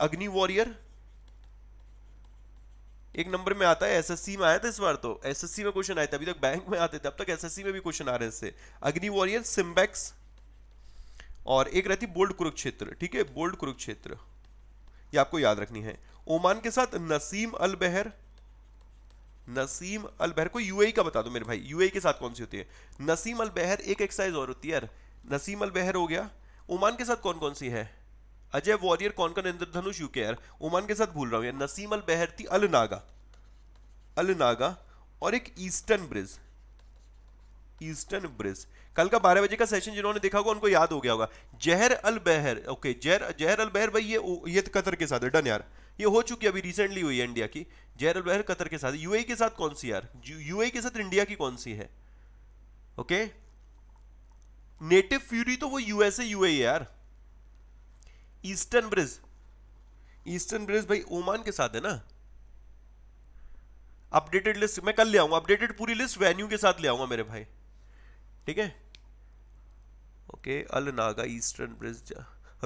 अग्नि वॉरियर एक नंबर में आता है, एसएससी में आया था इस बार, तो एसएससी में क्वेश्चन आया था, अभी तक बैंक में आते थे, अब तक एसएससी में भी क्वेश्चन आ रहे हैं। अग्नि वॉरियर, सिम्बैक्स, और एक रहती बोल्ड कुरुक्षेत्र। ठीक है, बोल्ड कुरुक्षेत्र, ये आपको याद रखनी है। ओमान के साथ नसीम अल बहर, नसीम अल बहर, कोई यूएई का बता दो मेरे भाई, यूएई के साथ कौन सी होती है। नसीम अल बहर एक एक्सरसाइज और होती है यार, नसीम अल बहर हो गया। ओमान के साथ कौन कौन सी है, अजय वॉरियर, कौनकन, इंद्रधनुष, यूके यार, ओमान के साथ भूल रहा हूँ यार। नसीम अल बहर थी, अल नागा, अल नागा, और एक ईस्टर्न ब्रिज, ईस्टर्न ब्रिज। कल का बारह बजे का सेशन जिन्होंने देखा होगा उनको याद हो गया होगा, जहर अल बहर। ओके, जहर जहर अल बहर भाई, ये ये कतर के साथ है, डन यार, ये हो चुकी है, अभी रिसेंटली हुई है इंडिया की। जहर अल बहर कतर के साथ। यूएई के साथ कौन सी यार, यूएई के साथ इंडिया की कौन सी है। ओके, नेटिव फ्यूरी तो वो यूएसए यूएई है यार। ईस्टर्न ब्रिज, ईस्टर्न ब्रिज भाई ओमान के साथ है ना। अपडेटेड लिस्ट मैं कल ले आऊंगा, अपडेटेड पूरी लिस्ट वेन्यू के साथ ले आऊंगा मेरे भाई। ठीक है, okay, Al Naga, eastern bridge,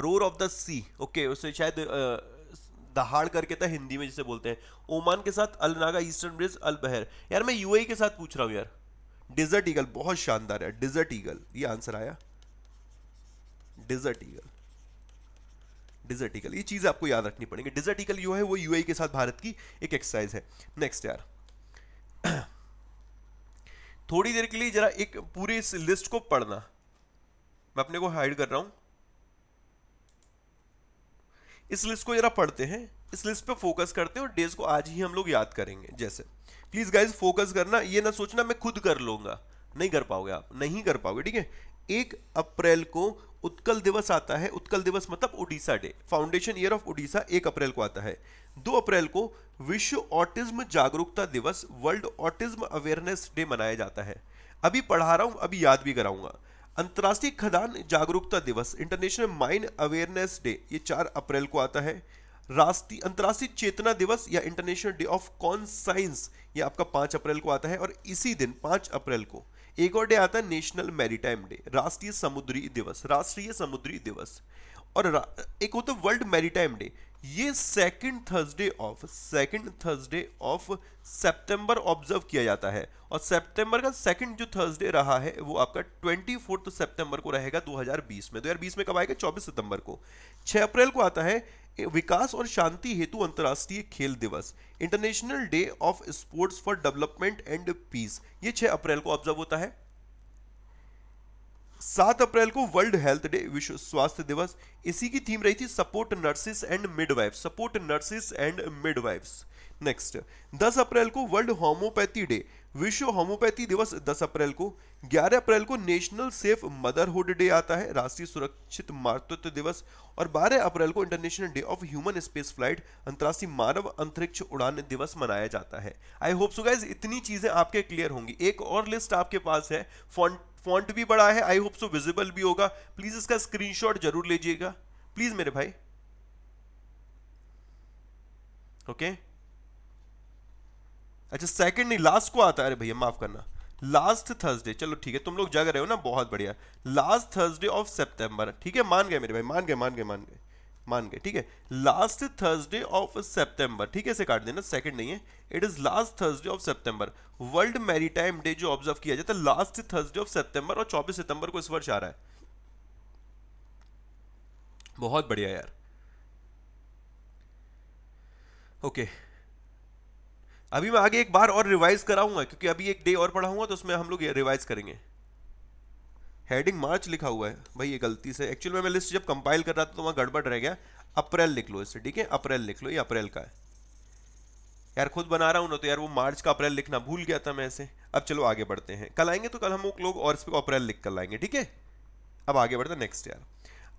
roar of the sea, okay, उसे शायद आ, दहाड़ करके था हिंदी में जिसे बोलते हैं। ओमान के साथ Al Naga, eastern bridge, Al Bahr. यार मैं यूएई के साथ पूछ रहा हूँ यार। डिजर्ट ईगल, बहुत शानदार है, डिजर्ट ईगल, ये आंसर आया, डिजर्ट ईगल, डिजर्ट ईगल, ये चीज़ आपको याद रखनी पड़ेगी। डिजर्ट ईगल जो है वो यूएई के साथ भारत की एक एक्सरसाइज है। नेक्स्ट यार, थोड़ी देर के लिए जरा एक पूरे इस लिस्ट को पढ़ना, मैं अपने को हाइड कर रहा हूँ, इस लिस्ट को जरा पढ़ते हैं, इस लिस्ट पे फोकस करते हैं, और डेज को आज ही हम लोग याद करेंगे। जैसे प्लीज गाइज फोकस करना, ये ना सोचना मैं खुद कर लूंगा, नहीं कर पाओगे, आप नहीं कर पाओगे। ठीक है, एक अप्रैल को उत्कल दिवस आता है, उत्कल दिवस मतलब Orissa day, foundation year of Orissa एक अप्रैल को आता है। दो अप्रैल को विश्व ऑटिज्म जागरूकता दिवस, वर्ल्ड ऑटिज्म अवेयरनेस डे मनाया जाता है। अभी पढ़ा रहा हूँ, अभी याद भी कराऊंगा। अंतर्राष्ट्रीय खदान जागरूकता दिवस, इंटरनेशनल माइन अवेयरनेस डे, ये चार अप्रैल को आता है। राष्ट्रीय अंतर्राष्ट्रीय चेतना दिवस या इंटरनेशनल डे ऑफ कॉन्साइंस, ये आपका पाँच अप्रैल को आता है। और इसी दिन पाँच अप्रैल को एक और डे आता है, नेशनल मैरीटाइम डे, राष्ट्रीय समुद्री दिवस, राष्ट्रीय समुद्री दिवस। और एक होता है वर्ल्ड मैरीटाइम डे, ये second Thursday of second Thursday of सितंबर ऑब्जर्व किया जाता है और सितंबर का सेकंड जो थर्सडे रहा है वो आपका ट्वेंटी फोर्थ सितंबर को रहेगा दो हज़ार बीस में। दो हज़ार बीस में कब आएगा? चौबीस सितंबर को। छह अप्रैल को आता है विकास और शांति हेतु अंतर्राष्ट्रीय खेल दिवस, international day of sports for development and peace, ये छह अप्रैल को ऑब्जर्व होता है। सात अप्रैल को वर्ल्ड हेल्थ डे, विश्व स्वास्थ्य दिवस, इसी की थीम रही थी support nurses and midwives, support nurses and midwives. Next दस अप्रैल को वर्ल्ड होम्योपैथी डे, विश्व होम्योपैथी दिवस दस अप्रैल को। ग्यारह अप्रैल को नेशनल सेफ मदरहुड डे आता है, राष्ट्रीय सुरक्षित मातृत्व दिवस, और बारह अप्रैल को international day of human space flight, अंतर्राष्ट्रीय मानव अंतरिक्ष उड़ान दिवस मनाया जाता है। आई होप सो गाइज इतनी चीजें आपके क्लियर होंगी। एक और लिस्ट आपके पास है, फॉन्ट फॉन्ट भी बड़ा है, आई होप सो विजिबल भी होगा, प्लीज इसका स्क्रीनशॉट जरूर लीजिएगा प्लीज मेरे भाई। Okay okay? अच्छा सेकंड नहीं, लास्ट को आता है, अरे भैया माफ करना, लास्ट थर्सडे, चलो ठीक है तुम लोग जग रहे हो ना, बहुत बढ़िया, लास्ट थर्सडे ऑफ सितंबर, ठीक है मान गए मेरे भाई, मान गए मान गए मान गए मान गए ठीक है, लास्ट थर्सडे ऑफ सितंबर, ठीक है इसे काट देना, सेकंड नहीं है, it is last Thursday of September. World maritime day जो ऑब्जर्व किया जाता है लास्ट थर्सडे ऑफ सितंबर और चौबीस सितंबर को इस वर्ष आ रहा है। बहुत बढ़िया यार। Okay okay. अभी मैं आगे एक बार और रिवाइज कराऊंगा क्योंकि अभी एक डे और पढ़ाऊंगा तो उसमें हम लोग रिवाइज करेंगे। हेडिंग मार्च लिखा हुआ है भाई, ये गलती से, एक्चुअल में मैं लिस्ट जब कंपाइल कर रहा था तो वहाँ गड़बड़ रह गया। अप्रैल लिख लो इससे, ठीक है अप्रैल लिख लो, ये अप्रैल का है यार, खुद बना रहा हूँ ना तो यार वो मार्च का अप्रैल लिखना भूल गया था मैं ऐसे। अब चलो आगे बढ़ते हैं, कल आएंगे तो कल हम लोग और इस पर अप्रैल लिख कर लाएंगे, ठीक है। अब आगे बढ़ते हैं नेक्स्ट यार,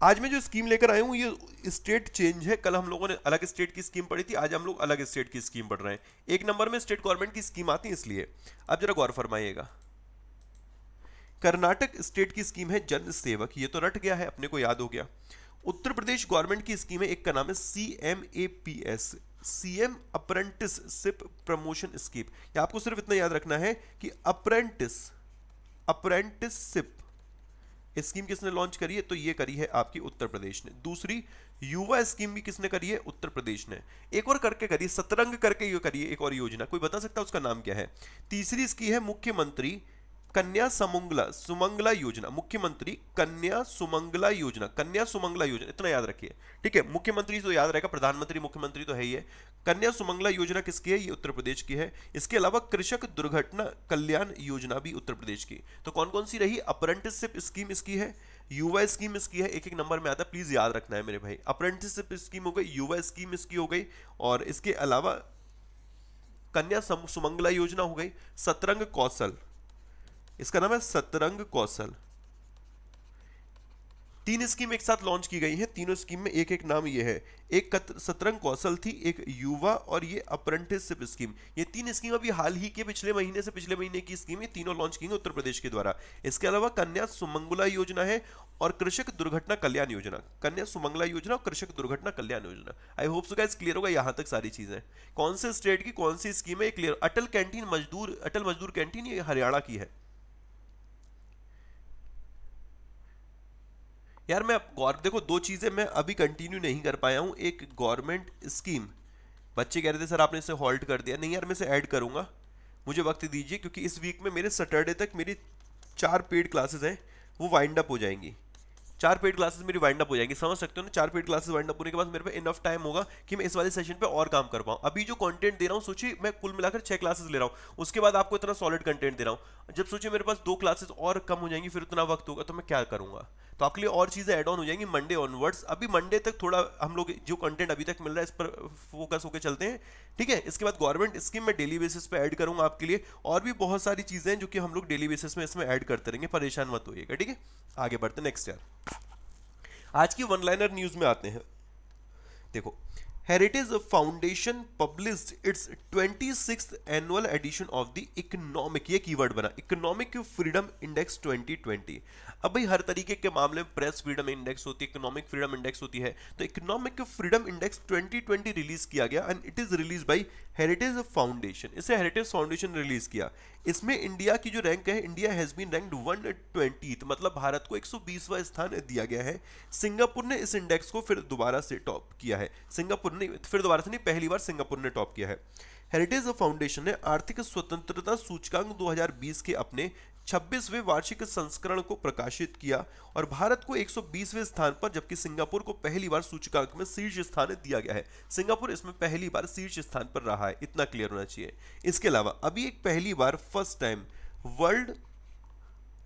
आज मैं जो स्कीम लेकर आया हूँ ये स्टेट चेंज है, कल हम लोगों ने अलग स्टेट की स्कीम पढ़ी थी, आज हम लोग अलग स्टेट की स्कीम पढ़ रहे हैं। एक नंबर में स्टेट गवर्नमेंट की स्कीम आती है इसलिए अब जरा गौर फरमाइएगा। कर्नाटक स्टेट की स्कीम है जन सेवक, ये तो रट गया है अपने को याद हो गया। उत्तर प्रदेश गवर्नमेंट की स्कीम है, एक का नाम है C M A P S, C M apprenticeship promotion scheme. आपको सिर्फ इतना याद रखना है कि अप्रेंटिस अप्रेंटिसशिप स्कीम किसने लॉन्च करी है तो ये करी है आपकी उत्तर प्रदेश ने। दूसरी युवा स्कीम भी किसने करी है, उत्तर प्रदेश ने। एक और करके करिए सतरंग करके ये करिए एक और योजना, कोई बता सकता है उसका नाम क्या है। तीसरी स्कीम है मुख्यमंत्री कन्या सुमंगला सुमंगला योजना, मुख्यमंत्री कन्या सुमंगला योजना, कन्या सुमंगला योजना इतना याद रखिए, ठीक है। मुख्यमंत्री तो याद रहेगा, प्रधानमंत्री मुख्यमंत्री तो है ही है। कन्या सुमंगला योजना किसकी है, ये उत्तर प्रदेश की है। इसके अलावा कृषक दुर्घटना कल्याण योजना भी उत्तर प्रदेश की। तो कौन कौन सी रही, अप्रेंटिसशिप स्कीम इसकी है, युवा स्कीम इसकी है, एक एक नंबर में आता है प्लीज याद रखना है मेरे भाई। अप्रेंटिसशिप स्कीम हो गई, युवा स्कीम इसकी हो गई, और इसके अलावा कन्या सुमंगला योजना हो गई। सतरंग कौशल, इसका नाम है सतरंग कौशल। तीन स्कीम एक साथ लॉन्च की गई है, तीनों स्कीम में एक एक नाम ये है, एक सतरंग कौशल थी, एक युवा, और ये अप्रेंटिसशिप स्कीम। ये तीन स्कीम अभी हाल ही के पिछले महीने से पिछले महीने की स्कीम, ये तीनों लॉन्च की गई उत्तर प्रदेश के द्वारा। इसके अलावा कन्या सुमंगला योजना है और कृषक दुर्घटना कल्याण योजना, कन्या सुमंगला योजना और कृषक दुर्घटना कल्याण योजना। I hope so guys clear होगा यहाँ तक सारी चीजें, कौन से स्टेट की कौन सी स्कीम है क्लियर। अटल कैंटीन मजदूर, अटल मजदूर कैंटीन ये हरियाणा की है। यार मैं गौर देखो दो चीज़ें मैं अभी कंटिन्यू नहीं कर पाया हूँ, एक गवर्नमेंट स्कीम, बच्चे कह रहे थे सर आपने इसे हॉल्ट कर दिया, नहीं यार मैं इसे ऐड करूँगा, मुझे वक्त दीजिए क्योंकि इस वीक में मेरे सैटरडे तक मेरी चार पेड क्लासेस हैं वो वाइंड अप हो जाएंगी, चार पेड क्लासेस मेरी वाइंड अप हो जाएंगी, समझ सकते हो ना। चार पेड क्लासेस वाइंड अप होने के बाद मेरे पे इनफ टाइम होगा कि मैं इस वाले सेशन पे और काम कर पाऊँ। अभी जो कंटेंट दे रहा हूँ सोचिए मैं कुल मिलाकर छह क्लासेस ले रहा हूँ, उसके बाद आपको इतना सॉलिड कंटेंट दे रहा हूँ, जब सोचिए मेरे पास दो क्लासेस और कम हो जाएंगी फिर उतना वक्त होगा तो मैं क्या करूँगा। तो आपके लिए और चीज़ें एड ऑन हो जाएंगी मंडे ऑनवर्ड्स, अभी मंडे तक थोड़ा हम लोग जो कंटेंट अभी तक मिल रहा है इस पर फोकस होकर चलते हैं, ठीक है। इसके बाद गवर्नमेंट स्कीम में डेली बेसिस पे ऐड करूँगा आपके लिए, और भी बहुत सारी चीज़ें हैं जो कि हम लोग डेली बेसिस में इसमें ऐड करते रहेंगे, परेशान मत होइएगा, ठीक है। आगे बढ़ते नेक्स्ट यार, आज की वन लाइनर न्यूज़ में आते हैं। देखो हेरिटेज फाउंडेशन published its twenty sixth annual edition of the economic, ये कीवर्ड बना economic freedom index twenty twenty. अब भाई हर तरीके के मामले में प्रेस फ्रीडम इंडेक्स होती है, इकोनॉमिक फ्रीडम इंडेक्स होती है, तो economic freedom index twenty twenty release किया गया and it is release by हेरिटेज फाउंडेशन, इसे हेरिटेज फाउंडेशन रिलीज किया। इसमें इंडिया की जो रैंक है, India has been ranked one twentieth, मतलब भारत को एक सौ बीसवां स्थान दिया गया है। सिंगापुर ने इस इंडेक्स को फिर दोबारा से टॉप किया है, सिंगापुर सिंगापुर ने फिर दोबारा से नहीं पहली बार सिंगापुर ने टॉप किया है। हेरिटेज फाउंडेशन ने आर्थिक स्वतंत्रता सूचकांक दो हज़ार बीस के अपने छब्बीसवें वार्षिक संस्करण को प्रकाशित किया और भारत को एक सौ बीसवें स्थान पर जबकि सिंगापुर को पहली बार सूचकांक में शीर्ष स्थान दिया गया है। सिंगापुर इसमें पहली बार शीर्ष स्थान पर रहा है, इतना क्लियर होना चाहिए। इसके अलावा अभी एक पहली बार फर्स्ट टाइम वर्ल्ड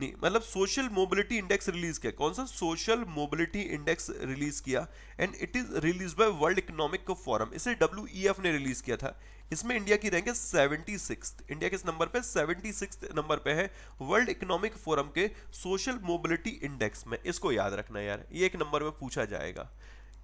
नहीं मतलब सोशल मोबिलिटी इंडेक्स रिलीज किया। कौन सा? सोशल मोबिलिटी इंडेक्स रिलीज किया and it is release by world economic forum. इसे डब्ल्यूईएफ ने रिलीज किया था। इसमें इंडिया की रैंक है सेवेंटी सिक्स्थ। इंडिया किस नंबर पे? सेवेंटी सिक्स्थ नंबर पे है वर्ल्ड इकोनॉमिक फोरम के सोशल मोबिलिटी इंडेक्स में। इसको याद रखना यार, ये एक नंबर में पूछा जाएगा।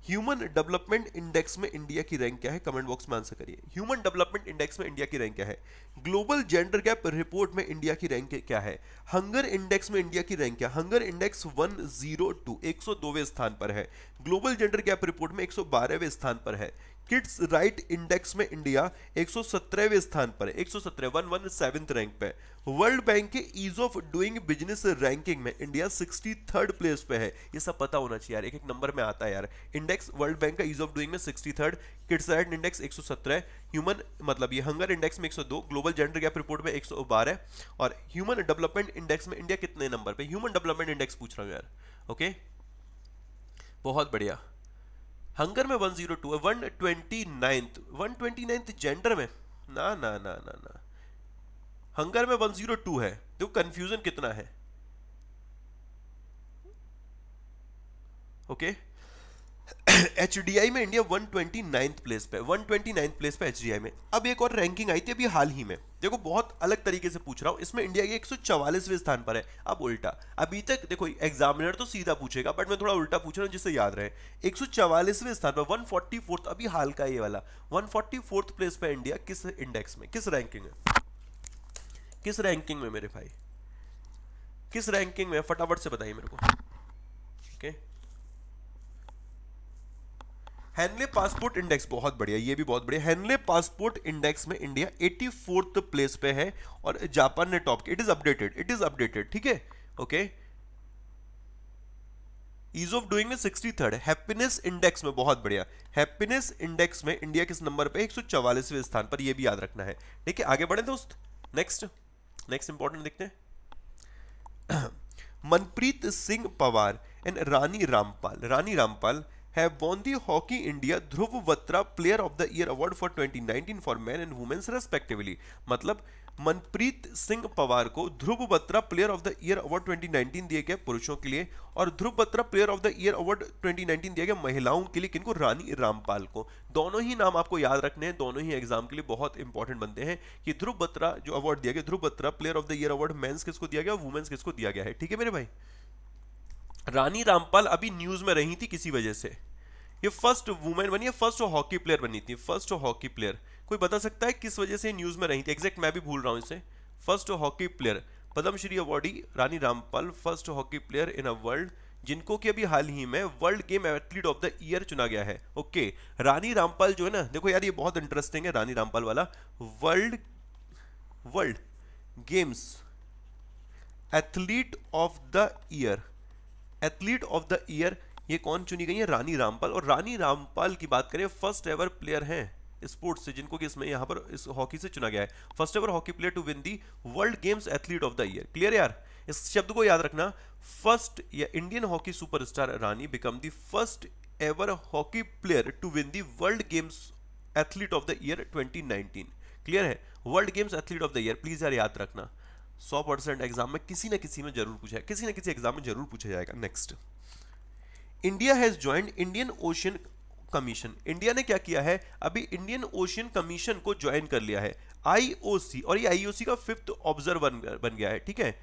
ह्यूमन डेवलपमेंट इंडेक्स में इंडिया की रैंक क्या है? कमेंट बॉक्स में आंसर करिए। ह्यूमन डेवलपमेंट इंडेक्स में इंडिया की रैंक क्या है? ग्लोबल जेंडर गैप रिपोर्ट में इंडिया की रैंक क्या है? हंगर इंडेक्स में इंडिया की रैंक क्या? Hunger index one zero two एक सौ दोवें स्थान पर है। ग्लोबल जेंडर गैप रिपोर्ट में एक सौ बारहवें स्थान पर है। किड्स राइट इंडेक्स में इंडिया एक सौ सत्रहवें स्थान पर है, एक सौ सत्रह, एक सौ सत्रहवें रैंक पे। वर्ल्ड बैंक के ease of doing business ranking में इंडिया सिक्स्टी थर्ड प्लेस पे है। ये सब पता होना चाहिए यार, एक एक नंबर में आता है यार। इंडेक्स वर्ल्ड बैंक का ईज ऑफ डूइंग में sixty third, kids right index एक सौ सत्रह, ह्यूमन मतलब ये हंगर इंडेक्स में एक सौ दो, ग्लोबल जेंडर गैप रिपोर्ट में एक सौ बारह। और ह्यूमन डेवलपमेंट इंडेक्स में इंडिया कितने नंबर पे? ह्यूमन डेवलपमेंट इंडेक्स पूछ रहा हूँ यार। ओके बहुत बढ़िया। हंगर में वन ज़ीरो टू है, one twenty ninth one twenty ninth gender में ना ना ना ना ना हंगर में वन ज़ीरो टू है। देखो कंफ्यूजन कितना है। ओके एचडीआई में India one twenty ninth place पे, वन ट्वेंटी नाइन्थ प्लेस पे एचडीआई में। अब एक और रैंकिंग आई थी अभी हाल ही में, देखो बहुत अलग तरीके से पूछ रहा हूं। इसमें इंडिया के एक सौ चवालीसवें स्थान पर है। अब उल्टा, अभी तक देखो एग्जामिनर तो सीधा पूछेगा बट मैं थोड़ा उल्टा पूछ रहा हूं जिससे याद रहे। एक सौ चवालीसवें स्थान पर वन फोर्टी फोर्थ, अभी हाल का ये वाला वन फोर्टी फोर्थ प्लेस पे इंडिया किस इंडेक्स में, किस रैंकिंग में, किस रैंकिंग में मेरे भाई, किस रैंकिंग में? फटाफट से बताइए मेरे को। Okay okay. Henley passport index बहुत बढ़िया, ये भी बहुत बढ़िया। हेनले पासपोर्ट इंडेक्स में इंडिया एटी फोर्थ प्लेस पे है और जापान ने टॉप किया। It is updated, it is updated ठीक है। ओके ईज ऑफ डूइंग में सिक्स्टी थर्ड। हैप्पीनेस इंडेक्स में बहुत बढ़िया, हैप्पीनेस इंडेक्स में इंडिया किस नंबर पे? एक सौ चवालीसवें स्थान पर, यह भी याद रखना है ठीक है। आगे बढ़े दोस्त, नेक्स्ट नेक्स्ट इंपॉर्टेंट देखते हैं। मनप्रीत सिंह पवार एंड रानी रामपाल, रानी रामपाल है बॉन्दी hockey India Dhruv Batra player of the year award for twenty nineteen for man and women's respectively. मतलब मनप्रीत सिंह पवार को Dhruv Batra player of the year award twenty nineteen दिए गए पुरुषों के लिए और Dhruv Batra player of the year award twenty nineteen दिया गया महिलाओं के लिए। किनको? रानी रामपाल को। दोनों ही नाम आपको याद रखने हैं, दोनों ही एग्जाम के लिए बहुत इंपॉर्टेंट बनते हैं कि ध्रुव बत्रा जो अवार्ड दिया गया, Dhruv Batra player of the year award men's किसको दिया गया, वुमेन्स किसको दिया गया है ठीक है मेरे भाई। रानी रामपाल अभी न्यूज़ में रही थी किसी वजह से। ये फर्स्ट वुमेन बनी है, फर्स्ट हॉकी प्लेयर बनी थी, फर्स्ट हॉकी प्लेयर। कोई बता सकता है किस वजह से न्यूज़ में रही थी? एग्जैक्ट मैं भी भूल रहा हूँ इसे। First hockey player Padmashri awardee Rani Rampal, first hockey player in a world, जिनको कि अभी हाल ही में world game athlete of the year चुना गया है। ओके रानी रामपाल जो है ना, देखो यार ये बहुत इंटरेस्टिंग है रानी रामपाल वाला। World world games athlete of the year, athlete of the year ये कौन चुनी गई है? रानी रामपाल। और रानी रामपाल की बात करें फर्स्ट एवर प्लेयर हैं स्पोर्ट्स से जिनको कि इसमें यहाँ पर इस हॉकी से चुना गया है। First ever hockey player to win the world games athlete of the year. Clear यार, इस शब्द को याद रखना। फर्स्ट या Indian hockey superstar Rani become the first ever hockey player to win the world games athlete of the year twenty nineteen. Clear है, world games athlete of the year please यार याद रखना। सौ परसेंट एग्जाम में किसी ना किसी में जरूर पूछा है, किसी ना किसी एग्जाम में जरूर पूछा जाएगा। Next, India has joined Indian ocean commission. India ने क्या किया है? अभी इंडियन ओशियन कमीशन को ज्वाइन कर लिया है, आईओसी। और ये आईओसी का फिफ्थ ऑब्जर्वर बन गया है ठीक है।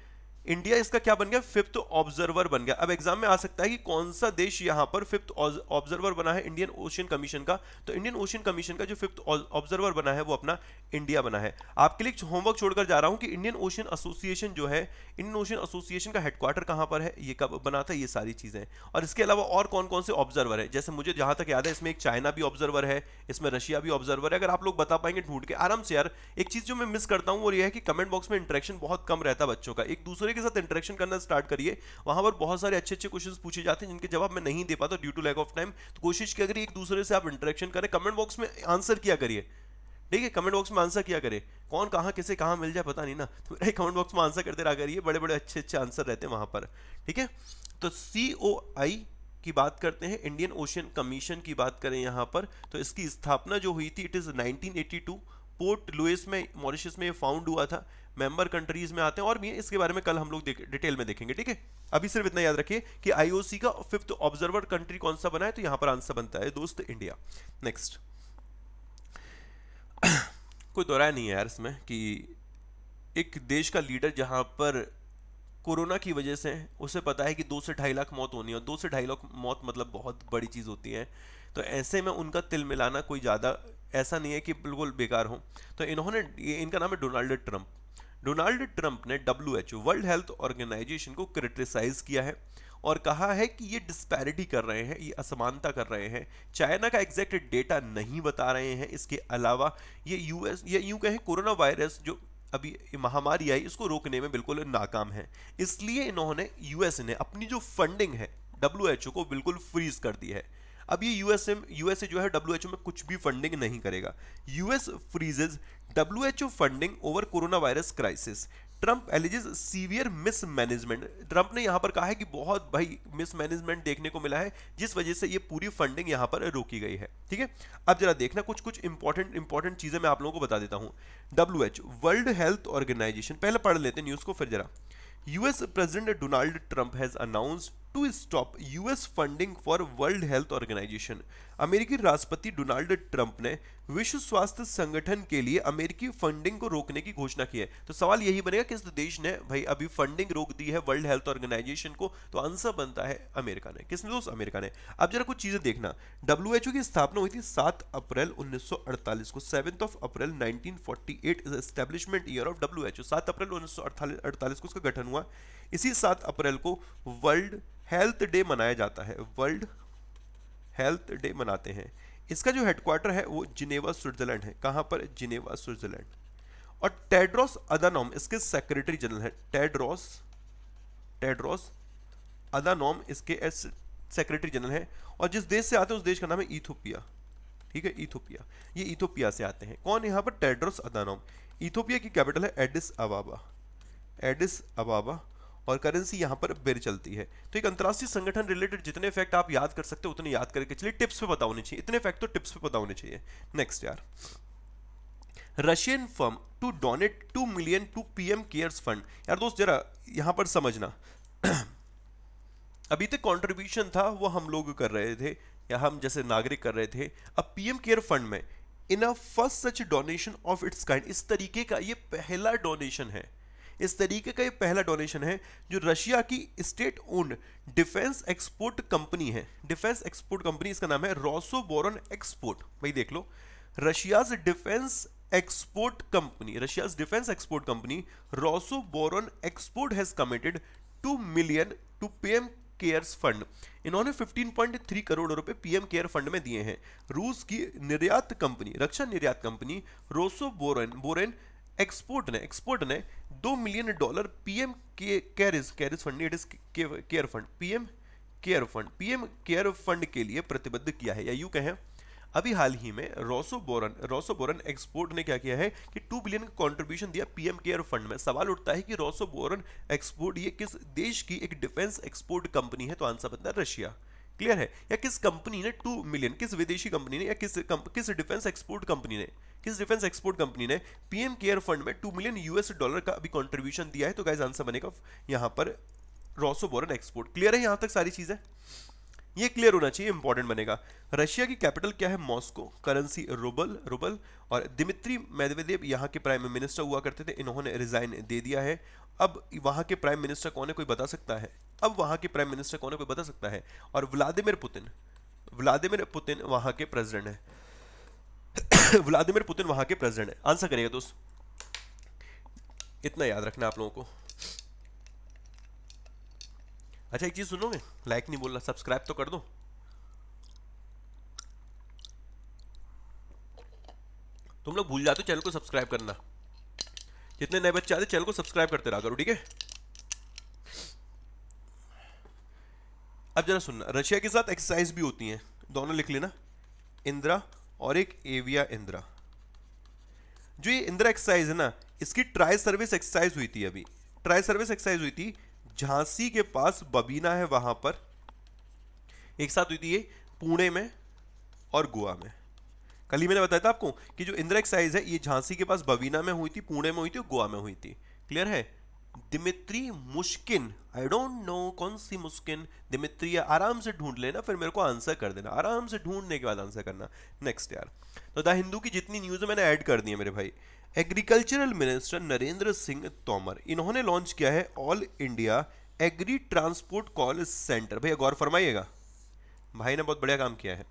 इंडिया इसका क्या बन गया? फिफ्थ ऑब्जर्वर बन गया। अब एग्जाम में आ सकता है कि कौन सा देश यहां पर फिफ्थ ऑब्जर्वर बना है इंडियन ओशियन कमीशन का। तो इंडियन ओशियन कमीशन का जो फिफ्थ ऑब्जर्वर बना है वो अपना इंडिया बना है। आपके लिए होमवर्क छोड़कर जा रहा हूं कि इंडियन ओशियन एसोसिएशन जो है, इंडियन ओशियन एसोसिएशन का हेडक्वार्टर कहां पर है, ये कब बना था, ये सारी चीजें। और इसके अलावा और कौन कौन से ऑब्जर्वर है, जैसे मुझे जहां तक याद है इसमें एक चाइना भी ऑब्जर्वर है, इसमें रशिया भी ऑब्जर्वर है। अगर आप लोग बता पाएंगे ढूंढ के आराम से यार। एक चीज जो मैं मिस करता हूँ वो ये है कि कमेंट बॉक्स में इंटरेक्शन बहुत कम रहता है बच्चों का, एक दूसरे दूसरे के साथ इंटरेक्शन करना स्टार्ट करिए। वहां पर बहुत सारे अच्छे अच्छे क्वेश्चंस पूछे जाते हैं जिनके जवाब मैं नहीं दे पाता due to lack of time. तो कोशिश किया करिए एक दूसरे से आप इंटरेक्शन करें, कमेंट बॉक्स में आंसर किया करिए, ठीक है, कमेंट बॉक्स में आंसर किया करें। कौन कहाँ किसे कहाँ मिल जाए पता नहीं ना, तो मेरा कमेंट बॉक्स में आंसर करते रहा करिए, बड़े बड़े अच्छे अच्छे आंसर रहते हैं वहाँ पर, ठीक है। तो सी ओ आई की बात करते हैं, इंडियन ओशियन कमीशन की बात करें यहाँ पर, तो इसकी स्थापना जो हुई थी it is nineteen eighty two, port Louis में मॉरिशस में ये फाउंड हुआ था। मेंबर कंट्रीज में आते हैं और भी इसके बारे में कल हम लोग डिटेल में देखेंगे, ठीक है। अभी सिर्फ इतना याद रखिए कि आईओसी का फिफ्थ ऑब्जर्वर कंट्री कौन सा बना है, तो यहाँ पर आंसर बनता है दोस्त इंडिया। नेक्स्ट कोई दोहराया नहीं है यार इसमें कि एक देश का लीडर जहाँ पर कोरोना की वजह से उसे पता है कि दो से ढाई लाख मौत होनी है, दो से ढाई लाख मौत मतलब बहुत बड़ी चीज़ होती है, तो ऐसे में उनका तिल मिलाना कोई ज़्यादा ऐसा नहीं है कि बिल्कुल बेकार हो। तो इन्होंने, इनका नाम है डोनाल्ड ट्रंप, डोनाल्ड ट्रंप ने W H O world health organisation को क्रिटिसाइज़ किया है और कहा है कि ये डिस्पैरिटी कर रहे हैं, ये असमानता कर रहे हैं, चाइना का एग्जैक्ट डेटा नहीं बता रहे हैं। इसके अलावा ये यूएस ये यूँ कहें कोरोना वायरस जो अभी महामारी आई इसको रोकने में बिल्कुल नाकाम है, इसलिए इन्होंने यूएस ने अपनी जो फंडिंग है डब्ल्यू एच ओ को बिल्कुल फ्रीज कर दी है। अब ये यूएस यूएसए जो है डब्ल्यू एच ओ में कुछ भी फंडिंग नहीं करेगा। US freezes W H O funding over corona virus crisis. Trump alleges severe mismanagement, Trump ने यहाँ पर कहा है कि बहुत भाई मिसमैनेजमेंट देखने को मिला है जिस वजह से ये पूरी फंडिंग यहाँ पर रोकी गई है, ठीक है। अब जरा देखना कुछ कुछ इंपॉर्टेंट इंपॉर्टेंट चीज़ें मैं आप लोगों को बता देता हूँ। W H world health organisation, पहले पढ़ लेते हैं न्यूज़ को फिर जरा। US president डोनाल्ड ट्रंप has announced to stop US funding for world health organisation. अमेरिकी राष्ट्रपति डोनाल्ड ट्रंप ने विश्व स्वास्थ्य संगठन के लिए अमेरिकी फंडिंग को रोकने की घोषणा की है। तो सवाल यही बनेगा कि इस देश ने भाई अभी फंडिंग रोक दी है वर्ल्ड हेल्थ ऑर्गेनाइजेशन को, तो आंसर बनता है अमेरिका ने। किसने दोस्त? अमेरिका ने। अब जरा कुछ चीज़ें देखना। डब्ल्यू एच ओ की स्थापना हुई थी सात अप्रैल उन्नीस सौ अड़तालीस को, seventh of April nineteen forty eight is establishment year of W H O. सात अप्रैल उन्नीस सौ अड़तालीस को उसका गठन हुआ। इसी सात अप्रैल को वर्ल्ड हेल्थ डे मनाया जाता है, वर्ल्ड हेल्थ डे मनाते हैं। इसका जो हेडक्वार्टर है वो जिनेवा स्विट्जरलैंड है। कहाँ पर? Geneva Switzerland. और टेड्रोस अदानोम इसके सेक्रेटरी जनरल है, टेड्रोस टेड्रोस अदानोम इसके सेक्रेटरी जनरल है। और जिस देश से आते हैं उस देश का नाम है इथोपिया, ठीक है, इथोपिया। ये इथोपिया से आते हैं। कौन? यहाँ पर टेड्रोस अदानोम। इथोपिया की कैपिटल है एडिस अबाबा, एडिस अबाबा, और करेंसी यहाँ पर बेर चलती है। तो एक अंतर्राष्ट्रीय संगठन रिलेटेड जितने फैक्ट आप याद कर सकते हो उतने याद करके चलिए, टिप्स पे पता होने चाहिए, इतने फैक्ट तो टिप्स पे पता होने चाहिए। नेक्स्ट यार, Russian firm to donate two million to PM cares fund. यार दोस्त जरा यहाँ पर समझना, अभी तक कॉन्ट्रीब्यूशन था वो हम लोग कर रहे थे या हम जैसे नागरिक कर रहे थे, अब पीएम केयर फंड में in a first such donation of its kind, इस तरीके का ये पहला डोनेशन है, इस तरीके का ये पहला डोनेशन है जो रशिया की state owned defence export company है, डिफेंस एक्सपोर्ट कंपनी, इसका नाम है रोसोबोरोन एक्सपोर्ट। भाई देख लो, Russia's defence export company, Russia's defence export company रोसोबोरोन एक्सपोर्ट has committed two million to PM cares fund. इन्होंने पंद्रह पॉइंट तीन करोड़ रुपए पीएम केयर फंड में दिए हैं। रूस की निर्यात कंपनी, रक्षा निर्यात कंपनी रोसोबोरोन बोरेन एक्सपोर्ट ने एक्सपोर्ट ने दो million dollar PM cares cares fund, it is care fund, PM care fund, PM care fund के लिए प्रतिबद्ध किया है, या यूं कहें अभी हाल ही में रोसोबोरोन रोसोबोरोन एक्सपोर्ट ने क्या किया है कि टू बिलियन का कॉन्ट्रीब्यूशन दिया पीएम केयर फंड में। सवाल उठता है कि रोसोबोरोन एक्सपोर्ट ये किस देश की एक डिफेंस एक्सपोर्ट कंपनी है, तो आंसर बनता है रशिया। क्लियर है? या किस कंपनी ने टू मिलियन, किस विदेशी कंपनी ने या किस किस डिफेंस एक्सपोर्ट कंपनी ने किस डिफेंस एक्सपोर्ट कंपनी ने पीएम केयर फंड में टू मिलियन यूएस डॉलर का अभी कंट्रीब्यूशन दिया है, तो गाइस आंसर बनेगा यहाँ पर रोसोबोरोन एक्सपोर्ट। क्लियर है यहाँ तक सारी चीजें? ये क्लियर होना चाहिए, इंपॉर्टेंट बनेगा। रशिया की कैपिटल क्या है? Moscow, currency rouble rouble. और दिमित्री मेदवेदेव यहाँ के प्राइम मिनिस्टर हुआ करते थे, इन्होंने रिजाइन दे दिया है। अब वहाँ के प्राइम मिनिस्टर कौन है कोई बता सकता है? अब वहाँ के प्राइम मिनिस्टर कौन है कोई बता सकता है? और व्लादिमिर पुतिन व्लादिमिर पुतिन वहाँ के प्रेसिडेंट है व्लादिमिर पुतिन वहाँ के प्रेसिडेंट है। आंसर करिएगा दोस्त, इतना याद रखना आप लोगों को। अच्छा एक चीज सुनोगे, लाइक नहीं बोल रहा, सब्सक्राइब तो कर दो। तुम लोग भूल जाते हो चैनल को सब्सक्राइब करना, जितने नए बच्चे आते चैनल को सब्सक्राइब करते रहा करो, ठीक है। अब जरा सुनना, रशिया के साथ एक्सरसाइज भी होती हैं, दोनों लिख लेना, इंदिरा और एक एविया इंदिरा। जो ये इंदिरा एक्सरसाइज है ना, इसकी ट्राई सर्विस एक्सरसाइज हुई थी, अभी ट्राई सर्विस एक्सरसाइज हुई थी झांसी के पास बबीना है वहां पर, एक साथ हुई थी ये पुणे में और गोवा में। कल ही मैंने बताया था आपको कि जो इंदिरा एक्सरसाइज है ये झांसी के पास बबीना में हुई थी, पुणे में हुई थी और गोवा में हुई थी। क्लियर है? Dmitry Mushkin, I don't know कौन सी मुश्किन, दिमित्री आराम से ढूंढ लेना, फिर मेरे को आंसर कर देना, आराम से ढूंढने के बाद आंसर करना। नेक्स्ट यार, तो द हिंदू की जितनी न्यूज मैंने ऐड कर दी है मेरे भाई। एग्रीकल्चरल मिनिस्टर नरेंद्र सिंह तोमर, इन्होंने लॉन्च किया है all India agri transport call centre. भैया गौर फरमाइएगा, भाई ने बहुत बढ़िया काम किया है।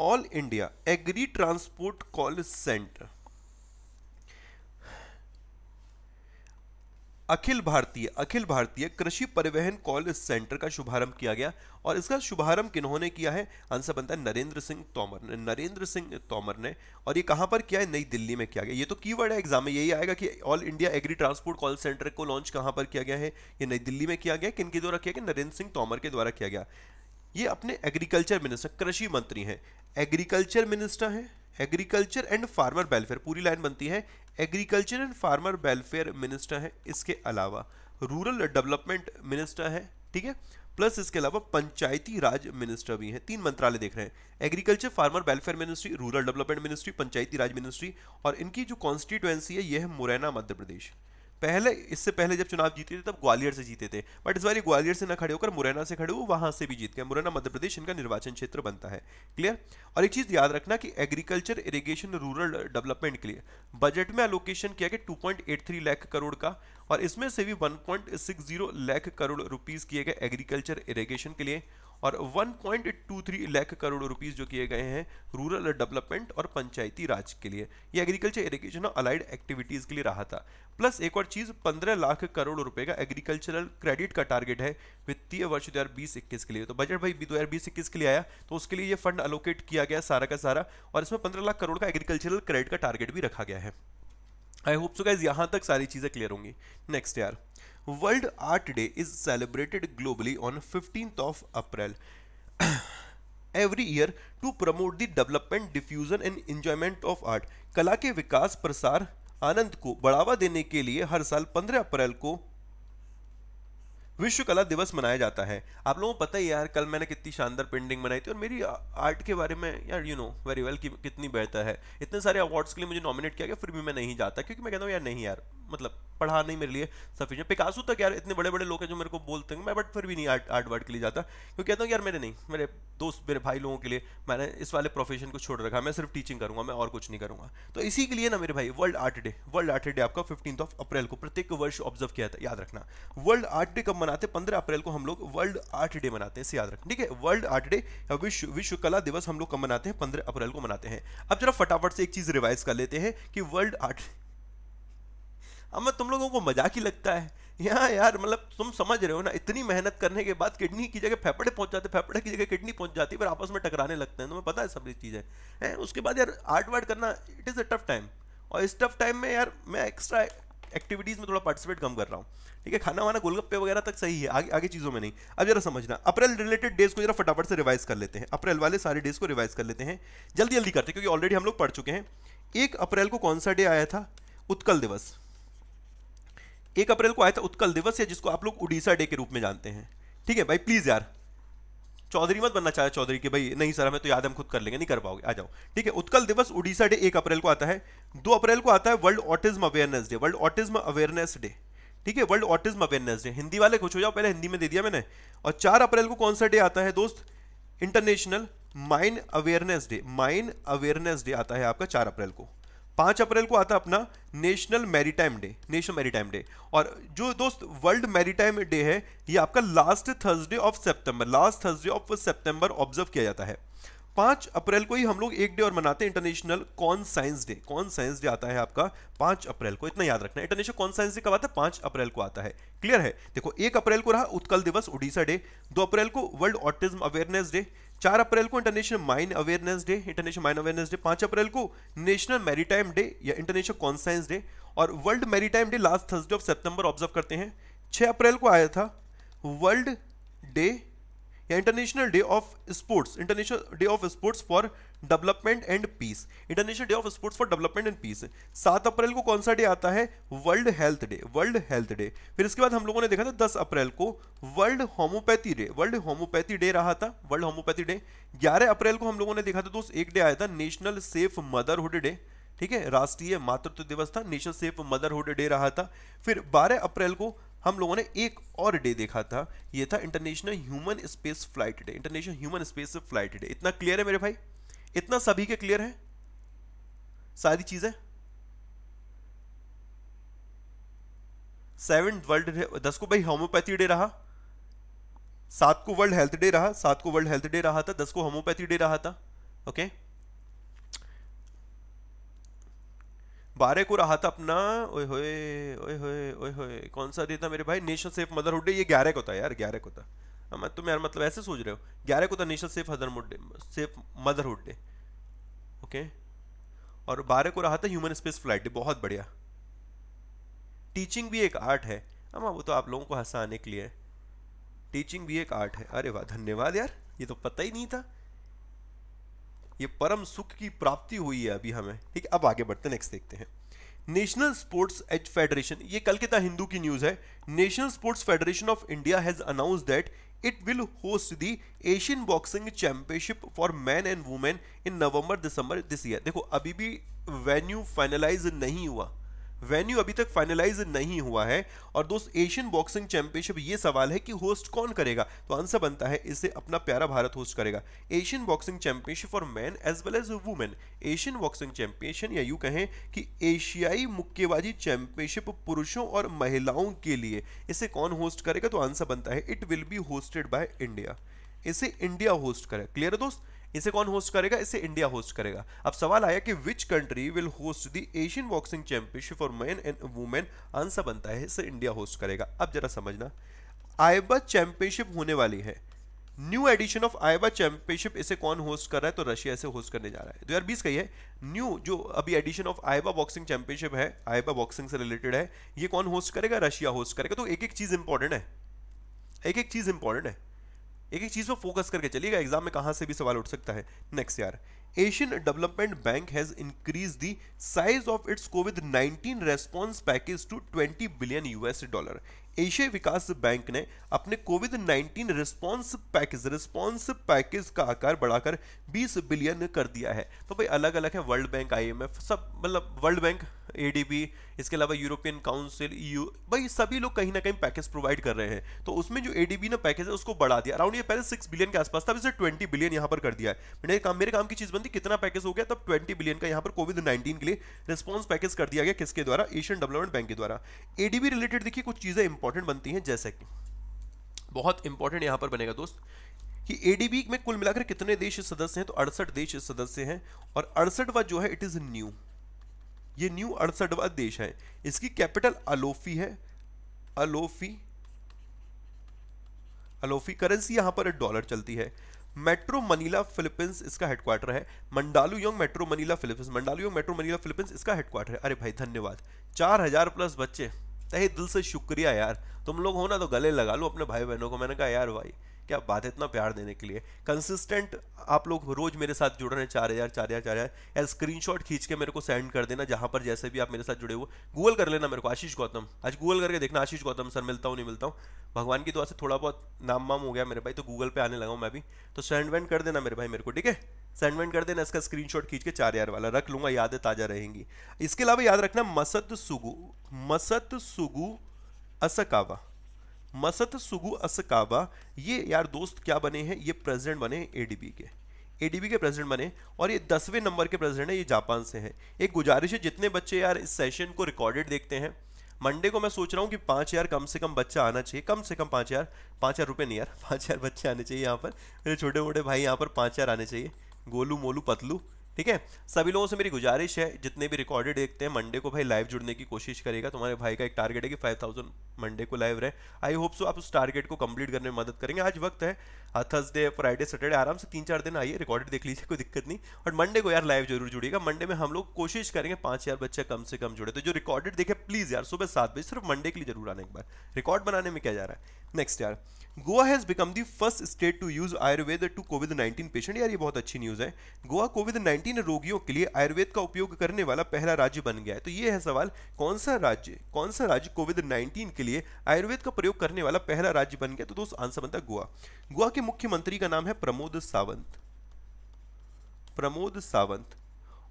All India agri transport call centre, अखिल भारतीय अखिल भारतीय कृषि परिवहन कॉल सेंटर का शुभारंभ किया गया। और इसका शुभारंभ किन्होंने किया है? आंसर बनता है नरेंद्र सिंह तोमर ने, नरेंद्र सिंह तोमर ने। और ये कहां पर किया है? नई दिल्ली में किया गया। ये तो कीवर्ड है एग्जाम में, यही आएगा कि all India agri transport call centre को लॉन्च कहां पर किया गया है। ये नई दिल्ली में किया गया। किनके द्वारा किया गया? नरेंद्र सिंह तोमर के द्वारा किया गया। ये अपने एग्रीकल्चर मिनिस्टर, कृषि मंत्री हैं, एग्रीकल्चर मिनिस्टर हैं, एग्रीकल्चर एंड फार्मर वेलफेयर, पूरी लाइन बनती है, agriculture and farmer welfare minister है। इसके अलावा रूरल डेवलपमेंट मिनिस्टर है, ठीक है, प्लस इसके अलावा पंचायती राज मिनिस्टर भी हैं। तीन मंत्रालय देख रहे हैं, agriculture, farmer welfare ministry, rural development ministry, Panchayati Raj ministry. और इनकी जो कॉन्स्टिट्यूएंसी है यह है मुरैना, मध्य प्रदेश। पहले, इससे पहले जब चुनाव जीते थे तब ग्वालियर से जीते थे, बट इस बार ये ग्वालियर से ना खड़े होकर मुरैना से खड़े हो, वहां से भी जीत गए। मुरैना मध्य प्रदेश इनका निर्वाचन क्षेत्र बनता है। क्लियर? और एक चीज याद रखना कि एग्रीकल्चर, इरिगेशन, रूरल डेवलपमेंट के लिए बजट में एलोकेशन किया गया दो पॉइंट आठ तीन लाख करोड़ का, और इसमें से भी एक पॉइंट छह जीरो लाख करोड़ रुपीज किए गए एग्रीकल्चर इरिगेशन के लिए, और एक पॉइंट दो तीन लाख करोड़ रुपीस जो किए गए हैं रूरल डेवलपमेंट और पंचायती राज के लिए। ये एग्रीकल्चर, इरिगेशन और अलाइड एक्टिविटीज के लिए रहा था। प्लस एक और चीज, पंद्रह लाख करोड़ रुपए का एग्रीकल्चरल क्रेडिट का टारगेट है वित्तीय वर्ष दो हज़ार बीस इक्कीस के लिए। तो बजट भाई दो हज़ार बीस इक्कीस के लिए आया, तो उसके लिए ये फंड एलोकेट किया गया सारा का सारा, और इसमें पंद्रह लाख करोड़ का एग्रीकल्चरल क्रेडिट का टारगेट भी रखा गया है। आई होप सो गाइस यहां तक सारी चीजें क्लियर होंगी। नेक्स्ट यार, world art day is celebrated globally on fifteenth of April every year to promote the development, diffusion and enjoyment of art. कला के विकास, प्रसार, आनंद को बढ़ावा देने के लिए हर साल पंद्रह अप्रैल को विश्व कला दिवस मनाया जाता है। आप लोगों को पता ही यार, कल मैंने कितनी शानदार पेंटिंग बनाई थी, और मेरी आर्ट के बारे में यार यू नो वेरी वेल कि कितनी बेहतर है। इतने सारे अवार्ड्स के लिए मुझे नॉमिनेट किया गया, फिर भी मैं नहीं जाता, क्योंकि मैं कहता हूँ यार नहीं यार, मतलब पढ़ा नहीं मेरे लिए सफिशिएंट। पिकासो तक यार इतने बड़े बड़े लोग हैं जो मेरे को बोलते हैं, मैं बट फिर भी नहीं आर्ट आर्ट वर्ड के लिए जाता, क्योंकि कहता हूँ यार मेरे नहीं, मेरे दोस्त, मेरे भाई लोगों के लिए मैंने इस वाले प्रोफेशन को छोड़ रखा, मैं सिर्फ टीचिंग करूँगा, मैं और कुछ नहीं करूँगा। तो इसी के लिए ना मेरे भाई world art day, world art day आपका फिफ्टीन ऑफ अप्रैल को प्रत्येक वर्ष ऑब्जर्व किया था, याद रखना। वर्ल्ड आर्ट डे कब मनाते हैं? पंद्रह अप्रैल को हम लोग वर्ल्ड आर्ट डे मनाते हैं, इसे याद रखना, ठीक है। वर्ल्ड आर्ट डे या विश्व विश्व कला दिवस हम लोग कब मनाते हैं? पंद्रह अप्रैल को मनाते हैं। अब जरा फटाफट से एक चीज़ रिवाइज कर लेते हैं कि वर्ल्ड आर्ट, अब मैं तुम लोगों को मजाक ही लगता है यहाँ यार, मतलब तुम समझ रहे हो ना, इतनी मेहनत करने के बाद किडनी की जगह फेफड़े पहुंच जाते, फेफड़े की जगह किडनी पहुंच जाती है, फिर आपस में टकराने लगते हैं, तुम्हें पता है सब ये चीज़ें। उसके बाद यार आर्ट वार्ट करना, it is a tough time, और इस टफ टाइम में यार मैं एक्स्ट्रा एक्टिविटीज़ में थोड़ा पार्टिसिपेट कम कर रहा हूँ, ठीक है। खाना वाना गोलगप्पे वगैरह तक सही है, आगे आगे चीज़ों में नहीं। अब जरा समझना, अप्रैल रिलेटेड डेज को जरा फटाफट से रिवाइज कर लेते हैं, अप्रैल वाले सारे डेज को रिवाइज कर लेते हैं, जल्दी जल्दी करते हैं क्योंकि ऑलरेडी हम लोग पढ़ चुके हैं। एक अप्रैल को कौन सा डे आया था? उत्कल दिवस। एक अप्रैल को आया था उत्कल दिवस, या जिसको आप लोग उड़ीसा डे के रूप में जानते हैं, ठीक है भाई। प्लीज यार चौधरी मत बनना चाहे, चौधरी के भाई नहीं सर हमें तो याद, हम खुद कर लेंगे, नहीं कर पाओगे, आ जाओ, ठीक है। उत्कल दिवस, उड़ीसा डे एक अप्रैल को आता है। दो अप्रैल को आता है world autism awareness day, world autism awareness day, ठीक है, world autism awareness day. Hindi वाले खुश हो जाओ, पहले हिंदी में दे दिया मैंने। और चार अप्रैल को कौन सा डे आता है दोस्त? International mine awareness day, mine awareness day आता है आपका चार अप्रैल को। पाँच अप्रैल को आता है अपना national maritime day, national maritime day. और जो दोस्त वर्ल्ड मैरीटाइम डे है ये आपका लास्ट थर्सडे ऑफ सितंबर, लास्ट थर्सडे ऑफ सितंबर ऑब्जर्व किया जाता है। पाँच अप्रैल को ही हम लोग एक डे और मनाते हैं, international conscience day, conscience day आता है आपका पाँच अप्रैल को, इतना याद रखना है। इंटरनेशनल कॉन साइंस डे कब आता है? पाँच अप्रैल को आता है, क्लियर है। देखो एक अप्रैल को रहा उत्कल दिवस, उड़ीसा डे। दो अप्रैल को वर्ल्ड ऑटिज्म अवेयरनेस डे, चार अप्रैल को international mine awareness day, international mine awareness day, पाँच अप्रैल को नेशनल मैरीटाइम डे या इंटरनेशनल कॉन साइंस डे, और world maritime day last Thursday of सितंबर ऑब्जर्व करते हैं। छः अप्रैल को आया था वर्ल्ड डे या international day of sports, international day of sports for development and peace, international day of sports for development and peace. सात अप्रैल को कौन सा डे आता है? World health day, world health day. फिर इसके बाद हम लोगों ने देखा था दस अप्रैल को world homeopathy day, world homeopathy day रहा था, वर्ल्ड होम्योपैथी डे। ग्यारह अप्रैल को हम लोगों ने देखा था दोस्त एक डे आया था, नेशनल सेफ मदरहुड डे, ठीक है, राष्ट्रीय मातृत्व दिवस था, नेशनल सेफ मदरहुड डे रहा था। फिर बारह अप्रैल को हम लोगों ने एक और डे देखा था, ये था international human space flight day, international human space flight day. इतना क्लियर है मेरे भाई? इतना सभी के क्लियर है सारी चीजें? सेवन वर्ल्ड, दस को भाई होम्योपैथी डे रहा, सात को वर्ल्ड हेल्थ डे रहा, सात को वर्ल्ड हेल्थ डे रहा था, दस को होम्योपैथी डे रहा था, ओके। बारह को रहा था अपना ओए होए ओए होए ओए होए कौन सा डे था मेरे भाई? National safe motherhood day. ये ग्यारह को था यार, ग्यारह को था। मैं तुम यार मतलब ऐसे सोच रहे हो, ग्यारह को था national safe motherhood day, safe motherhood day, okay. और बारह को रहा था ह्यूमन स्पेस फ्लाइट डे। बहुत बढ़िया, टीचिंग भी एक आर्ट है। अमा वो तो आप लोगों को हंसाने के लिए है, टीचिंग भी एक आर्ट है। अरे वाह, धन्यवाद यार, ये तो पता ही नहीं था। ये परम सुख की प्राप्ति हुई है अभी हमें, ठीक है। अब आगे बढ़ते हैं, नेक्स्ट देखते हैं नेशनल स्पोर्ट्स एज फेडरेशन। ये कल के द हिंदू की न्यूज है। National sports federation of India has announce that it will host the Asian boxing championship for man and women in November December this year. देखो अभी भी वेन्यू फाइनलाइज नहीं हुआ, वेन्यू अभी तक फाइनलाइज नहीं हुआ है। और दोस्त एशियन बॉक्सिंग चैंपियनशिप, ये सवाल है कि होस्ट कौन करेगा, तो आंसर बनता है इसे अपना प्यारा भारत होस्ट करेगा। Asian boxing championship for man as well as women, Asian boxing championship या यूं कहें कि एशियाई मुक्केबाजी चैंपियनशिप पुरुषों और महिलाओं के लिए, इसे कौन होस्ट करेगा? तो आंसर बनता है it will be hosted by India, इसे इंडिया होस्ट करेगा। क्लियर है दोस्त? इसे कौन होस्ट करेगा? इसे इंडिया होस्ट करेगा। अब सवाल आया कि which country will host the Asian boxing championship for man and women, answer बनता है इसे इंडिया होस्ट करेगा। अब जरा समझना, आईबा चैंपियनशिप होने वाली है, new edition of AIBA championship, इसे कौन होस्ट कर रहा है? तो रशिया इसे होस्ट करने जा रहा है। दो हज़ार बीस का ये न्यू जो अभी edition of AIBA boxing championship है, आईबा बॉक्सिंग से रिलेटेड है, ये कौन होस्ट करेगा? रशिया होस्ट करेगा। तो एक एक चीज इंपॉर्टेंट है, एक एक चीज इंपॉर्टेंट है, एक एक चीज पर फोकस करके चलिएगा, एग्जाम में कहां से भी सवाल उठ सकता है। नेक्स्ट यार, Asian development bank has increase the size of its covid nineteen response package to twenty billion US dollar. एशियाई विकास बैंक ने अपने covid nineteen response package response package का आकार बढ़ाकर बीस बिलियन कर दिया है। तो भाई अलग अलग है, वर्ल्ड बैंक, आईएमएफ, सब मतलब वर्ल्ड बैंक, एडीबी, इसके अलावा यूरोपियन काउंसिल, ईयू, भाई सभी लोग कहीं ना कहीं पैकेज प्रोवाइड कर रहे हैं। तो उसमें जो एडीबी ने पैकेज है उसको बढ़ा दिया, अराउंड ये पहले सिक्स बिलियन के आसपास था, इसे ट्वेंटी बिलियन यहाँ पर कर दिया है। मेरे काम मेरे काम की चीज बनती कितना पैकेज हो गया, तब ट्वेंटी बिलियन का यहाँ पर कोविड नाइनटीन के लिए रिस्पॉन्स पैकेज कर दिया गया। किसके द्वारा? एशियन डेवलपमेंट बैंक के द्वारा। एडीबी रिलेटेड देखिए कुछ चीजें इंपॉर्टेंट बनती हैं, जैसे कि बहुत इंपॉर्टेंट यहां पर बनेगा दोस्त कि एडीबी में कुल मिलाकर कितने देश सदस्य हैं? तो अड़सठ देश सदस्य हैं और अड़सठवां जो है इट इज न्यू, ये न्यू अड़सठवां देश है। इसकी कैपिटल अलोफी है, अलोफी, अलोफी। करेंसी यहां पर डॉलर चलती है। मेट्रो मनीला फिलीपींस इसका हेडक्वार्टर है, Mandaluyong metro Manila Philippines, Mandaluyong metro Manila Philippines इसका हेडक्वार्टर है। अरे भाई धन्यवाद, चार हजार प्लस बच्चे, तहे दिल से शुक्रिया यार, तुम लोग हो ना तो गले लगा लो अपने भाई बहनों को। मैंने कहा यार भाई क्या बात है, इतना प्यार देने के लिए। कंसिस्टेंट आप लोग रोज मेरे साथ जुड़ रहे हैं, चार हजार चार हजार चार हजार यार। स्क्रीनशॉट खींच के मेरे को सेंड कर देना जहाँ पर जैसे भी आप मेरे साथ जुड़े हुए। गूगल कर लेना मेरे को आशीष गौतम, आज गूगल करके देखना आशीष गौतम सर मिलता हूँ नहीं मिलता हूँ। भगवान की दुआ से थोड़ा बहुत नाम वाम हो गया मेरे भाई, तो गूगल पे आने लगा हूँ मैं भी, तो सेंड वेंड कर देना मेरे भाई मेरे को, ठीक है। सेंड वेंड कर देना, इसका स्क्रीनशॉट खींच के, चार यार वाला रख लूँगा, यादें ताज़ा रहेंगी। इसके अलावा याद रखना मसत सुगु, मसत सुगु असकावा, मसत सुगु असकावा, ये यार दोस्त क्या बने हैं? ये प्रेसिडेंट बने एडीबी के, एडीबी के प्रेसिडेंट बने और ये दसवें नंबर के प्रेसिडेंट है, ये जापान से है। एक गुजारिश है, जितने बच्चे यार इस सेशन को रिकॉर्डेड देखते हैं, मंडे को मैं सोच रहा हूँ कि पाँच हज़ार कम से कम बच्चा आना चाहिए, कम से कम पाँच हज़ार पाँच हज़ार रुपये नहीं यार, पाँच हज़ार बच्चे आने चाहिए यहाँ पर। मेरे छोटे मोटे भाई यहाँ पर पाँच हज़ार आने चाहिए, गोलू मोलू पतलू ठीक है। सभी लोगों से मेरी गुजारिश है, जितने भी रिकॉर्डेड देखते हैं मंडे को भाई लाइव जुड़ने की कोशिश करेगा। तुम्हारे भाई का एक टारगेट है कि फाइव थाउज़ेंड मंडे को लाइव रहे। आई होप सो आप उस टारगेट को कंप्लीट करने में मदद करेंगे। आज वक्त है, थर्सडे फ्राइडे सैटरडे आराम से तीन चार दिन आइए, रिकॉर्डेड देख लीजिए, कोई दिक्कत नहीं। और मंडे को यार लाइव जरूर जुड़िएगा। मंडे में हम लोग कोशिश करेंगे पाँच हज़ार बच्चे कम से कम जुड़े। तो जो रिकॉर्डेड देखे प्लीज़ यार सुबह सात बजे सिर्फ मंडे के लिए जरूर आने, एक बार रिकॉर्ड बनाने में क्या जा रहा है। नेक्स्ट यार, Goa has become the first state to use Ayurveda to covid nineteen patient. यार ये बहुत अच्छी न्यूज़ है। गोवा कोविड नाइन्टीन रोगियों के लिए आयुर्वेद का उपयोग करने वाला पहला राज्य बन गया है। तो ये है सवाल, कौन सा राज्य कौन सा राज्य कोविड नाइन्टीन के लिए आयुर्वेद का प्रयोग करने वाला पहला राज्य बन गया। तो दोस्त आंसर बनता है गोवा। गोवा के मुख्यमंत्री का नाम है प्रमोद सावंत, प्रमोद सावंत।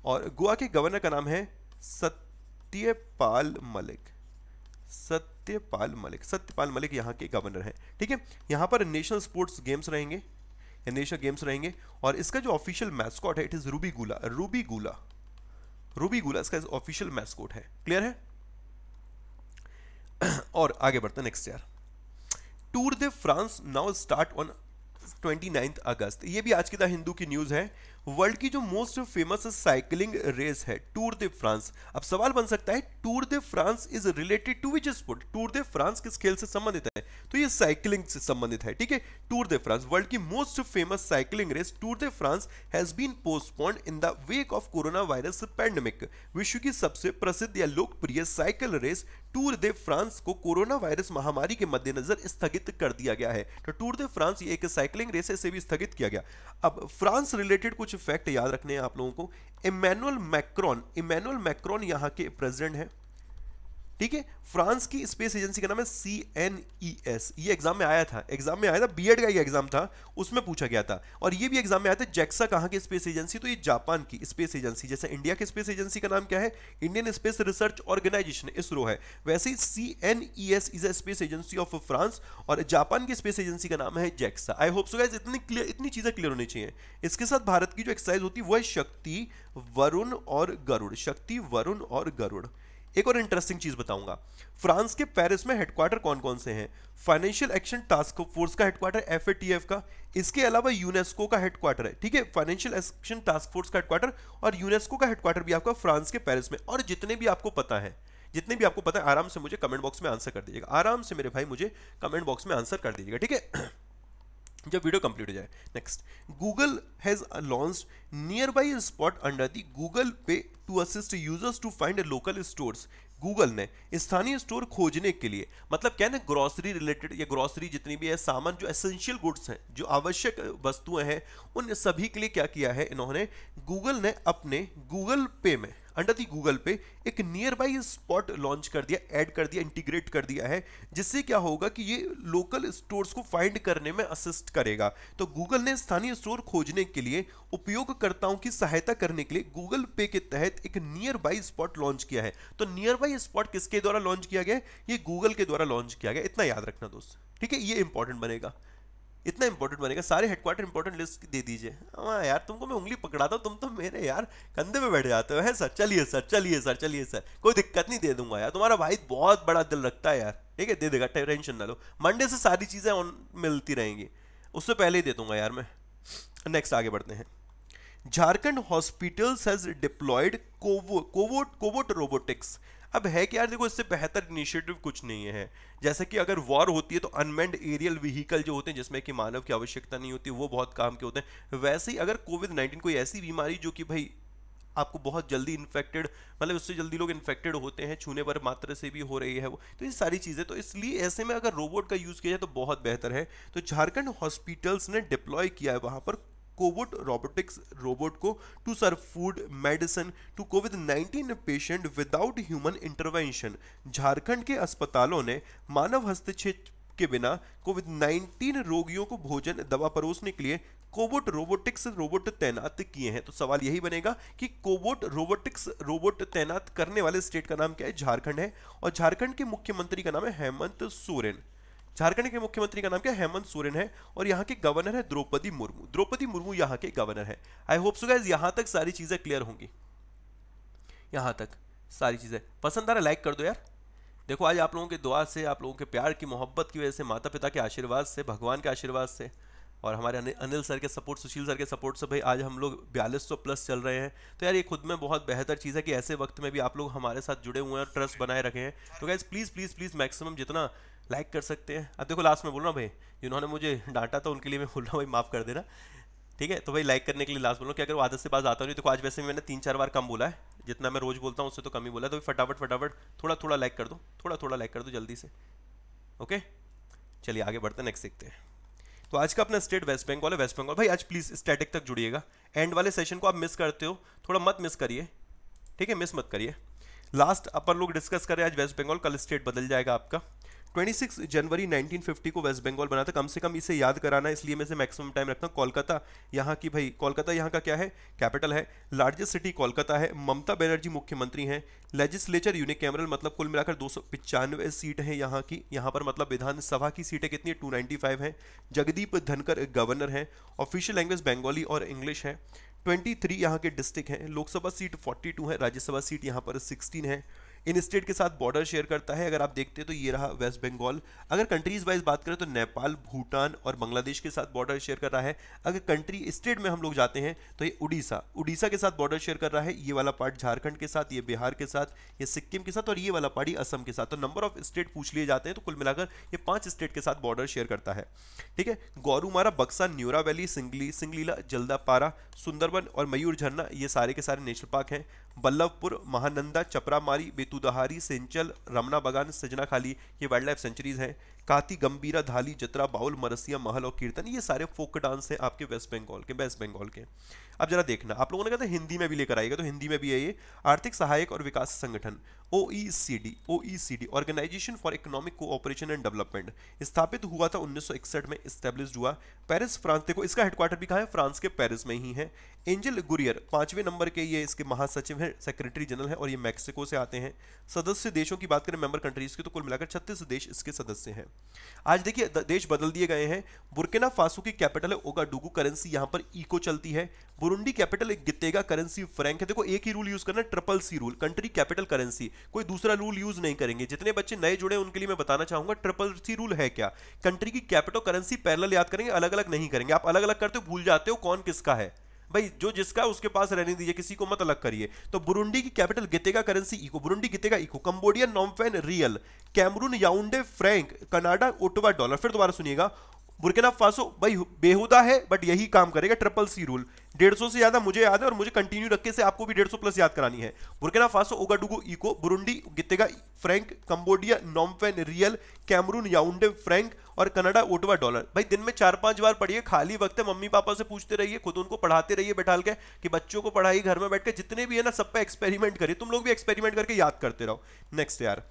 और गोवा के गवर्नर का नाम है सत्यपाल मलिक, सत्यपाल मलिक सत्यपाल मलिक यहाँ के गवर्नर हैं। ठीक है, यहाँ पर नेशनल स्पोर्ट्स गेम्स रहेंगे, नेशनल गेम्स रहेंगे। और इसका जो ऑफिशियल मैस्कॉट है इट इज रूबी गुला, रूबी गुला रूबी गुला इसका ऑफिशियल मैस्कॉट है। क्लियर है। और आगे बढ़ते हैं नेक्स्ट यार, tour de France now start on twenty ninth August. ये भी आज की द हिंदू की न्यूज़ है। वर्ल्ड की जो मोस्ट फेमस साइकिलिंग रेस है टूर दे फ्रांस। अब सवाल बन सकता है tour de France is related to which sport, tour de France किस खेल से संबंधित है। तो ये साइकिलिंग से संबंधित है। ठीक है, टूर दे फ्रांस वर्ल्ड की most famous cycling race tour de France has been postponed in the wake of corona virus pandemic. विश्व की सबसे प्रसिद्ध या लोकप्रिय cycle race tour de France को कोरोना वायरस महामारी के मद्देनजर स्थगित कर दिया गया है। तो टूर दे फ्रांस ये एक साइकिलिंग रेस है, इसे भी स्थगित किया गया। अब फ्रांस रिलेटेड कुछ फैक्ट याद रखने हैं आप लोगों को। इमैनुअल मैक्रॉन, इमैनुअल मैक्रॉन यहाँ के प्रेसिडेंट हैं। ठीक है, फ्रांस की स्पेस एजेंसी का नाम है सी एन ई एस। ये एग्जाम में आया था, एग्जाम में आया था बीएड का ये एग्जाम था, उसमें पूछा गया था। और ये भी एग्जाम में आया था जैक्सा कहाँ की स्पेस एजेंसी, तो ये जापान की स्पेस एजेंसी। जैसे इंडिया की स्पेस एजेंसी का नाम क्या है, Indian space research organisation ISRO है, वैसे ही C N E S is a space agency of France और जापान की स्पेस एजेंसी का नाम है JAXA. I hope so guys इतनी क्लियर, इतनी चीज़ें क्लियर होनी चाहिए। इसके साथ भारत की जो एक्सरसाइज होती है वह शक्ति वरुण और गरुड़, शक्ति वरुण और गरुड़। एक और इंटरेस्टिंग चीज बताऊंगा, फ्रांस के पेरिस में हेडक्वार्टर कौन कौन से हैं। फाइनेंशियल एक्शन टास्क फोर्स का headquarter F A T F का, इसके अलावा यूनेस्को का हेडक्वार्टर है। ठीक है, फाइनेंशियल एक्शन टास्क फोर्स का हेडक्वार्टर और यूनेस्को का हेडक्वार्टर भी आपका फ्रांस के पेरिस में। और जितने भी आपको पता है, जितने भी आपको पता है आराम से मुझे कमेंट बॉक्स में आंसर कर दीजिएगा, आराम से मेरे भाई मुझे कमेंट बॉक्स में आंसर कर दीजिएगा। ठीक है, जब वीडियो कंप्लीट हो जाए। Next, Google has launch nearby spot under the Google pay to assist users to find local stores. Google ने स्थानीय स्टोर खोजने के लिए, मतलब क्या ना ग्रॉसरी रिलेटेड या ग्रॉसरी जितनी भी है सामान जो एसेंशियल गुड्स हैं, जो आवश्यक वस्तुएं हैं, उन सभी के लिए क्या किया है इन्होंने, गूगल ने अपने गूगल पे में अंडर दी गूगल पे एक नियर बाई स्पॉट लॉन्च कर दिया, ऐड कर दिया, इंटीग्रेट कर दिया है। जिससे क्या होगा कि ये लोकल स्टोर्स को फाइंड करने में असिस्ट करेगा। तो गूगल ने स्थानीय स्टोर खोजने के लिए उपयोगकर्ताओं की सहायता करने के लिए गूगल पे के तहत एक नियर बाई स्पॉट लॉन्च किया है। तो नियर बाई स्पॉट किसके द्वारा लॉन्च किया गया, ये गूगल के द्वारा लॉन्च किया गया। इतना याद रखना दोस्त, ठीक है, ये इंपॉर्टेंट बनेगा, इतना इंपॉर्टेंट बनेगा। सारे हेडक्वार्टर इंपॉर्टेंट लिस्ट दे दीजिए। हाँ यार, तुमको मैं उंगली पकड़ाता हूँ, तुम तो मेरे यार कंधे पे बैठ जाते हो। है सर, चलिए सर, चलिए सर, चलिए सर, कोई दिक्कत नहीं, दे दूंगा यार। तुम्हारा भाई बहुत बड़ा दिल रखता है यार, ठीक है, दे देगा, टेंशन ना लो। मंडे से सारी चीज़ें ऑन मिलती रहेंगी, उससे पहले ही दे दूंगा यार मैं। नेक्स्ट आगे बढ़ते हैं, Jharkhand hospitals has deployed cobot robotics. अब है कि यार देखो, इससे बेहतर इनिशिएटिव कुछ नहीं है। जैसे कि अगर वॉर होती है तो अनमैन्ड एरियल व्हीकल जो होते हैं जिसमें कि मानव की आवश्यकता नहीं होती, वो बहुत काम के होते हैं। वैसे ही अगर कोविड नाइन्टीन कोई ऐसी बीमारी जो कि भाई आपको बहुत जल्दी इन्फेक्टेड, मतलब उससे जल्दी लोग इन्फेक्टेड होते हैं, छूने पर मात्रा से भी हो रही है वो, तो ये सारी चीज़ें, तो इसलिए ऐसे में अगर रोबोट का यूज़ किया जाए तो बहुत बेहतर है। तो झारखंड हॉस्पिटल्स ने डिप्लॉय किया है वहाँ पर कोविड रोबोटिक्स रोबोट को to serve food medicine to covid nineteen patient without human intervention. Jharkhand के अस्पतालों ने मानव हस्तक्षेप के बिना कोविड नाइन्टीन रोगियों को भोजन दवा परोसने के लिए कोविड रोबोटिक्स रोबोट तैनात किए हैं। तो सवाल यही बनेगा कि कोविड रोबोटिक्स रोबोट तैनात करने वाले स्टेट का नाम क्या है, झारखंड है। और झारखंड के मुख्यमंत्री का नाम है हेमंत सोरेन, झारखंड के मुख्यमंत्री का नाम क्या, हेमंत सोरेन है। और यहाँ के गवर्नर है द्रौपदी मुर्मू, द्रौपदी मुर्मू यहाँ के गवर्नर है। आई होप सो गाइस यहाँ तक सारी चीज़ें क्लियर होंगी, यहाँ तक सारी चीज़ें। पसंद आ रहा लाइक कर दो यार। देखो आज आप लोगों के दुआ से, आप लोगों के प्यार की मोहब्बत की वजह से, माता पिता के आशीर्वाद से, भगवान के आशीर्वाद से और हमारे अनिल सर के सपोर्ट, सुशील सर के सपोर्ट से भाई आज हम लोग बयालीस सौ प्लस चल रहे हैं। तो यार ये खुद में बहुत बेहतर चीज़ है कि ऐसे वक्त में भी आप लोग हमारे साथ जुड़े हुए हैं और ट्रस्ट बनाए रखे हैं। तो guys please please please maximum जितना लाइक कर सकते हैं। अब देखो लास्ट में बोल रहा हूँ भाई, जिन्होंने मुझे डांटा था उनके लिए मैं बोल रहा हूँ भाई माफ़ कर देना, ठीक है। तो भाई लाइक करने के लिए लास्ट बोलो, क्या करो आदत से बात आता नहीं। देखो आज वैसे मैंने तीन चार बार कम बोला है, जितना मैं रोज बोलता हूँ उससे तो कम ही बोला है। तो फटाफट फटाफट थोड़ा थोड़ा लाइक कर दो, थोड़ा थोड़ा लाइक कर दो जल्दी से। ओके चलिए आगे बढ़ते हैं, नेक्स्ट देखते हैं। तो आज का अपना स्टेट वेस्ट बंगाल है। वेस्ट बंगाल भाई आज प्लीज़ स्टैटिक तक जुड़िएगा, एंड वाले सेशन को आप मिस करते हो, थोड़ा मत मिस करिए, ठीक है, मिस मत करिए। लास्ट अपन लोग डिस्कस करें आज वेस्ट बंगाल, कल स्टेट बदल जाएगा आपका। छब्बीस जनवरी उन्नीस सौ पचास को वेस्ट बंगाल बना था, कम से कम इसे याद कराना, इसलिए मैं इसे मैक्सिमम टाइम रखता हूँ। कोलकाता यहाँ की भाई, कोलकाता यहाँ का क्या है, कैपिटल है, लार्जेस्ट सिटी कोलकाता है। ममता बनर्जी मुख्यमंत्री हैं। लेजिस्लेचर यूनिकैमरल, मतलब कुल मिलाकर दो सौ पचानवे सीट है यहाँ की, यहाँ पर मतलब विधानसभा की सीटें कितनी है, दो सौ पचानवे है। जगदीप धनकर गवर्नर हैं। ऑफिशियल लैंग्वेज बंगाली और इंग्लिश है। तेईस यहाँ के डिस्ट्रिक्ट हैं। लोकसभा सीट बयालीस है, राज्यसभा सीट यहाँ पर सोलह है। इन स्टेट के साथ बॉर्डर शेयर करता है, अगर आप देखते हैं तो ये रहा वेस्ट बंगाल। अगर कंट्रीज वाइज बात करें तो नेपाल, भूटान और बांग्लादेश के साथ बॉर्डर शेयर कर रहा है। अगर कंट्री स्टेट में हम लोग जाते हैं तो ये उड़ीसा, उड़ीसा के साथ बॉर्डर शेयर कर रहा है। ये वाला पार्ट झारखंड के साथ, ये बिहार के साथ, ये सिक्किम के साथ और ये वाला पार्ट असम के साथ। तो नंबर ऑफ स्टेट पूछ लिए जाते हैं तो कुल मिलाकर ये पाँच स्टेट के साथ बॉर्डर शेयर करता है, ठीक है। गोरुमारा, बक्सा, न्यूरा वैली, सिंगली, सिंगलीला, जल्दापारा, सुंदरबन और मयूर झरना, ये सारे के सारे नेशनल पार्क हैं। बल्लभपुर, महानंदा, चपरामारी, बेतुदहारी, सिंचल, रमना बगान, सजना खाली, ये वाइल्ड लाइफ सेंचुरीज हैं। काती, गंभीरा, धाली, जतरा, बाउल, मरसिया, महल और कीर्तन, ये सारे फोक डांस हैं आपके वेस्ट बंगाल के। वेस्ट बंगाल के अब जरा देखना, आप लोगों ने कहा था हिंदी में भी लेकर आएगा, तो हिंदी में भी है ये। आर्थिक सहायक और विकास संगठन O E C D, O E C D organisation for economic cooperation and development, स्थापित हुआ था उन्नीस सौ इकसठ में, स्टैब्लिश हुआ। पेरिस, फ्रांस, देखो इसका हेडक्वार्टर भी कहाँ है, फ्रांस के पेरिस में ही है। एंजल गुरियर पांचवें नंबर के ये इसके महासचिव हैं, सेक्रेटरी जनरल हैं और ये मैक्सिको से आते हैं। सदस्य देशों की बात करें, मेंबर कंट्रीज की, तो कुल मिलाकर छत्तीस देश इसके सदस्य हैं। आज देखिए देश बदल दिए गए हैं। बुर्किना फासो की कैपिटल है ओगाडुगु, करेंसी यहाँ पर इको चलती है। Burundi capital Gitega, currency franc है। देखो एक ही रूल यूज करना, triple C rule, country capital currency, कोई दूसरा रूल यूज नहीं करेंगे। जितने बच्चे नए जुड़े उनके लिए मैं बताना चाहूंगा ट्रिपल सी रूल है क्या, कंट्री की कैपिटल करेंसी पैरेलल याद करेंगे, अलग अलग नहीं करेंगे। आप अलग अलग करते हो, भूल जाते हो कौन किसका है। भाई जो जिसका उसके पास रहने दीजिए, किसी को मत अलग करिए। तो बुरुंडी की capital Gitega, currency eco, Burundi Gitega eco. Cambodia Phnom Penh riel, Cameroon Yaounde franc, Canada Ottawa dollar. फिर दोबारा सुनिएगा, बुर्किना फासो भाई बेहुदा है बट यही काम करेगा, ट्रिपल सी रूल। डेढ़ सौ से ज्यादा मुझे याद है और मुझे कंटिन्यू रख के से आपको भी डेढ़ सौ प्लस याद करानी है। Burkina Faso Ouagadougou eco, Burundi Gitega franc, Cambodia Phnom Penh riel, Cameroon Yaounde franc और कनाडा ओटवा डॉलर। भाई दिन में चार पांच बार पढ़िए, खाली वक्त है, मम्मी पापा से पूछते रहिए, खुद उनको पढ़ाते रहिए बैठाल के, कि बच्चों को पढ़ाई घर में बैठ के, जितने भी है ना सब पे एक्सपेरिमेंट करिए। तुम लोग भी एक्सपेरिमेंट करके याद करते रहो। नेक्स्ट यार,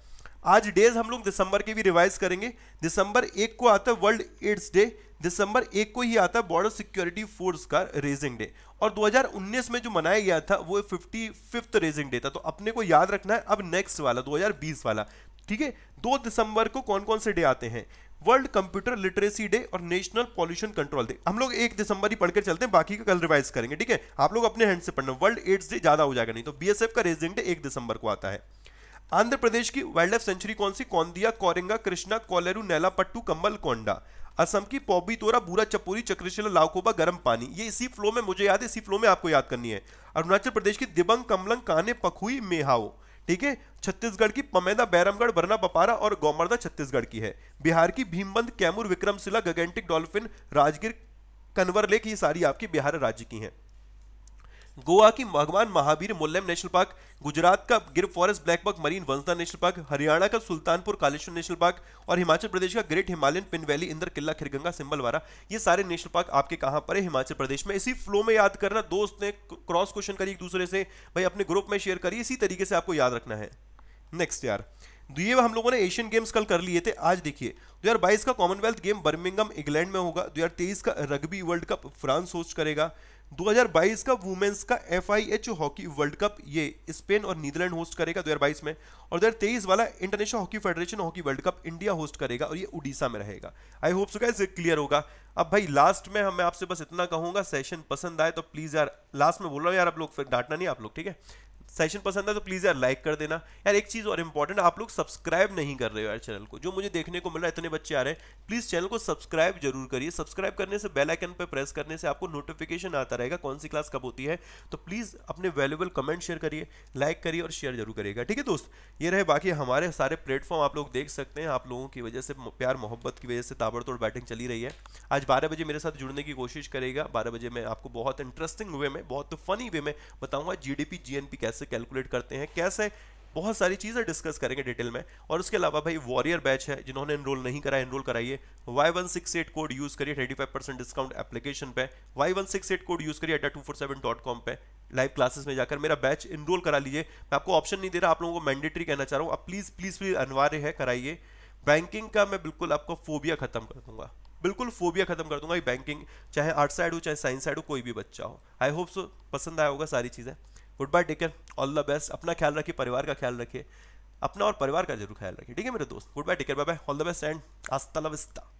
आज डेज हम लोग दिसंबर के भी रिवाइज करेंगे। दिसंबर एक को आता है वर्ल्ड एड्स डे, दिसंबर एक को ही आता है बॉर्डर सिक्योरिटी फोर्स का रेजिंग डे, और दो हज़ार उन्नीस में जो मनाया गया था वो पचपनवां रेजिंग डे था। तो अपने को याद रखना है अब नेक्स्ट वाला दो हज़ार बीस वाला, ठीक है। दो दिसंबर को कौन कौन से डे आते हैं, वर्ल्ड कंप्यूटर लिटरेसी डे और नेशनल पॉल्यूशन कंट्रोल डे। हम लोग एक दिसंबर ही पढ़कर चलते हैं, बाकी का कल रिवाइज करेंगे, ठीक है। आप लोग अपने हैंड से पढ़ना, वर्ल्ड एड्स डे ज्यादा हो जाएगा नहीं तो। बीएसएफ का रेजिंग डे एक दिसंबर को आता है। आंध्र प्रदेश की वाइल्ड लाइफ सेंचुरी कौन सी, कौंदिया, कोरेंगा, कृष्णा, कोलेरू, नेलापट्टू, कम्बलकोंडा। असम की पौबी, तोरा, बूरा, चपोरी, चक्रशिला, लाकोबा, गर्म पानी, ये इसी फ्लो में मुझे याद है, इसी फ्लो में आपको याद करनी है। अरुणाचल प्रदेश की दिबंग, कमलंग, काने, पखुई, मेहाओ, ठीक है। छत्तीसगढ़ की पमेदा, बैरमगढ़, बरना बपारा और गौमर्दा छत्तीसगढ़ की है। बिहार की Bhimbandh, Kaimur, Vikramshila, gangetic dolphin, Rajgir, Kanwar lake, ये सारी आपकी बिहार राज्य की है। गोवा की भगवान महावीर मुल्लेम नेशनल पार्क, गुजरात का Gir forest, blackbuck, marine Vansda national park, Haryana का सुल्तानपुर, कालेश्वर नेशनल पार्क और हिमाचल प्रदेश का ग्रेट हिमालयन पिन वैली, इंदर किला, खिरगंगा, सिंबलवारा, ये सारे नेशनल पार्क आपके कहाँ पर है, हिमाचल प्रदेश में। इसी फ्लो में याद करना, दोस्त ने क्रॉस क्वेश्चन करिए एक दूसरे से, भाई अपने ग्रुप में शेयर करिए, इसी तरीके से आपको याद रखना है। नेक्स्ट यार, ये हम लोगों ने एशियन गेम्स कल कर लिए थे। आज देखिए दो हज़ार बाईस का कॉमनवेल्थ गेम बर्मिंघम इंग्लैंड में होगा। दो हज़ार तेईस का rugby world cup France host करेगा। दो हज़ार बाईस का वुमेन्स का F I H hockey world cup ये स्पेन और नीदरलैंड होस्ट करेगा दो हज़ार बाईस में। और दो हज़ार तेईस वाला international hockey federation hockey world cup India host करेगा और ये उड़ीसा में रहेगा। I hope so guys clear होगा। अब भाई लास्ट में हम मैं आपसे बस इतना कहूँगा, सेशन पसंद आए तो प्लीज़ यार, लास्ट में बोल रहा हूँ यार, आप लोग फिर डांटना नहीं आप लोग, ठीक है। सेशन पसंद है तो प्लीज यार लाइक कर देना। यार एक चीज और इंपॉर्टेंट, आप लोग सब्सक्राइब नहीं कर रहे हो यार चैनल को। जो मुझे देखने को मिल रहा है इतने बच्चे आ रहे हैं, प्लीज चैनल को सब्सक्राइब जरूर करिए। सब्सक्राइब करने से बेल आइकन पर प्रेस करने से आपको नोटिफिकेशन आता रहेगा कौन सी क्लास कब होती है। तो प्लीज अपने वैल्यूएबल कमेंट शेयर करिए, लाइक करिए और शेयर जरूर करिएगा। ठीक है दोस्त, ये रहे बाकी हमारे सारे प्लेटफॉर्म आप लोग देख सकते हैं। आप लोगों की वजह से, प्यार मोहब्बत की वजह से ताबड़तोड़ बैटिंग चली रही है। आज बारह बजे मेरे साथ जुड़ने की कोशिश करेगा। बारह बजे मैं आपको बहुत इंटरेस्टिंग वे में, बहुत फनी वे में बताऊंगा जीडीपी जीएनपी कैसे कैलकुलेट करते हैं, कैसे, बहुत सारी चीज़ें डिस्कस करेंगे डिटेल में। और उसके अलावा भाई वॉरियर बैच है, जिन्होंने एनरोल नहीं करा एनरोल कराइए। Y one six eight code use करिए पैंतीस परसेंट डिस्काउंट एप्लीकेशन पे। Y one six eight code use करिए Adda two four seven dot com पे। लाइव क्लासेस में जाकर मेरा बैच एनरोल करा लीजिए। मैं आपको ऑप्शन नहीं दे रहा, आप लोगों को मैंडेटरी कहना चाह रहा हूँ। आप प्लीज़ प्लीज़ प्लीज़ अनिवार्य है कराइए। बैंकिंग का मैं बिल्कुल आपको फोबिया खत्म कर दूंगा, बिल्कुल फोबिया खत्म कर दूंगा। ये बैंकिंग चाहे आर्ट्स साइड हो चाहे साइंस साइड हो, कोई भी बच्चा हो। आई होप सो पसंद आया होगा सारी चीज़ें। Good bye, take care, all the best. अपना ख्याल रखिए, परिवार का ख्याल रखिए, अपना और परिवार का जरूर ख्याल रखिए। ठीक है मेरे दोस्त, good bye, take care, bye bye, all the best and hasta Lavista.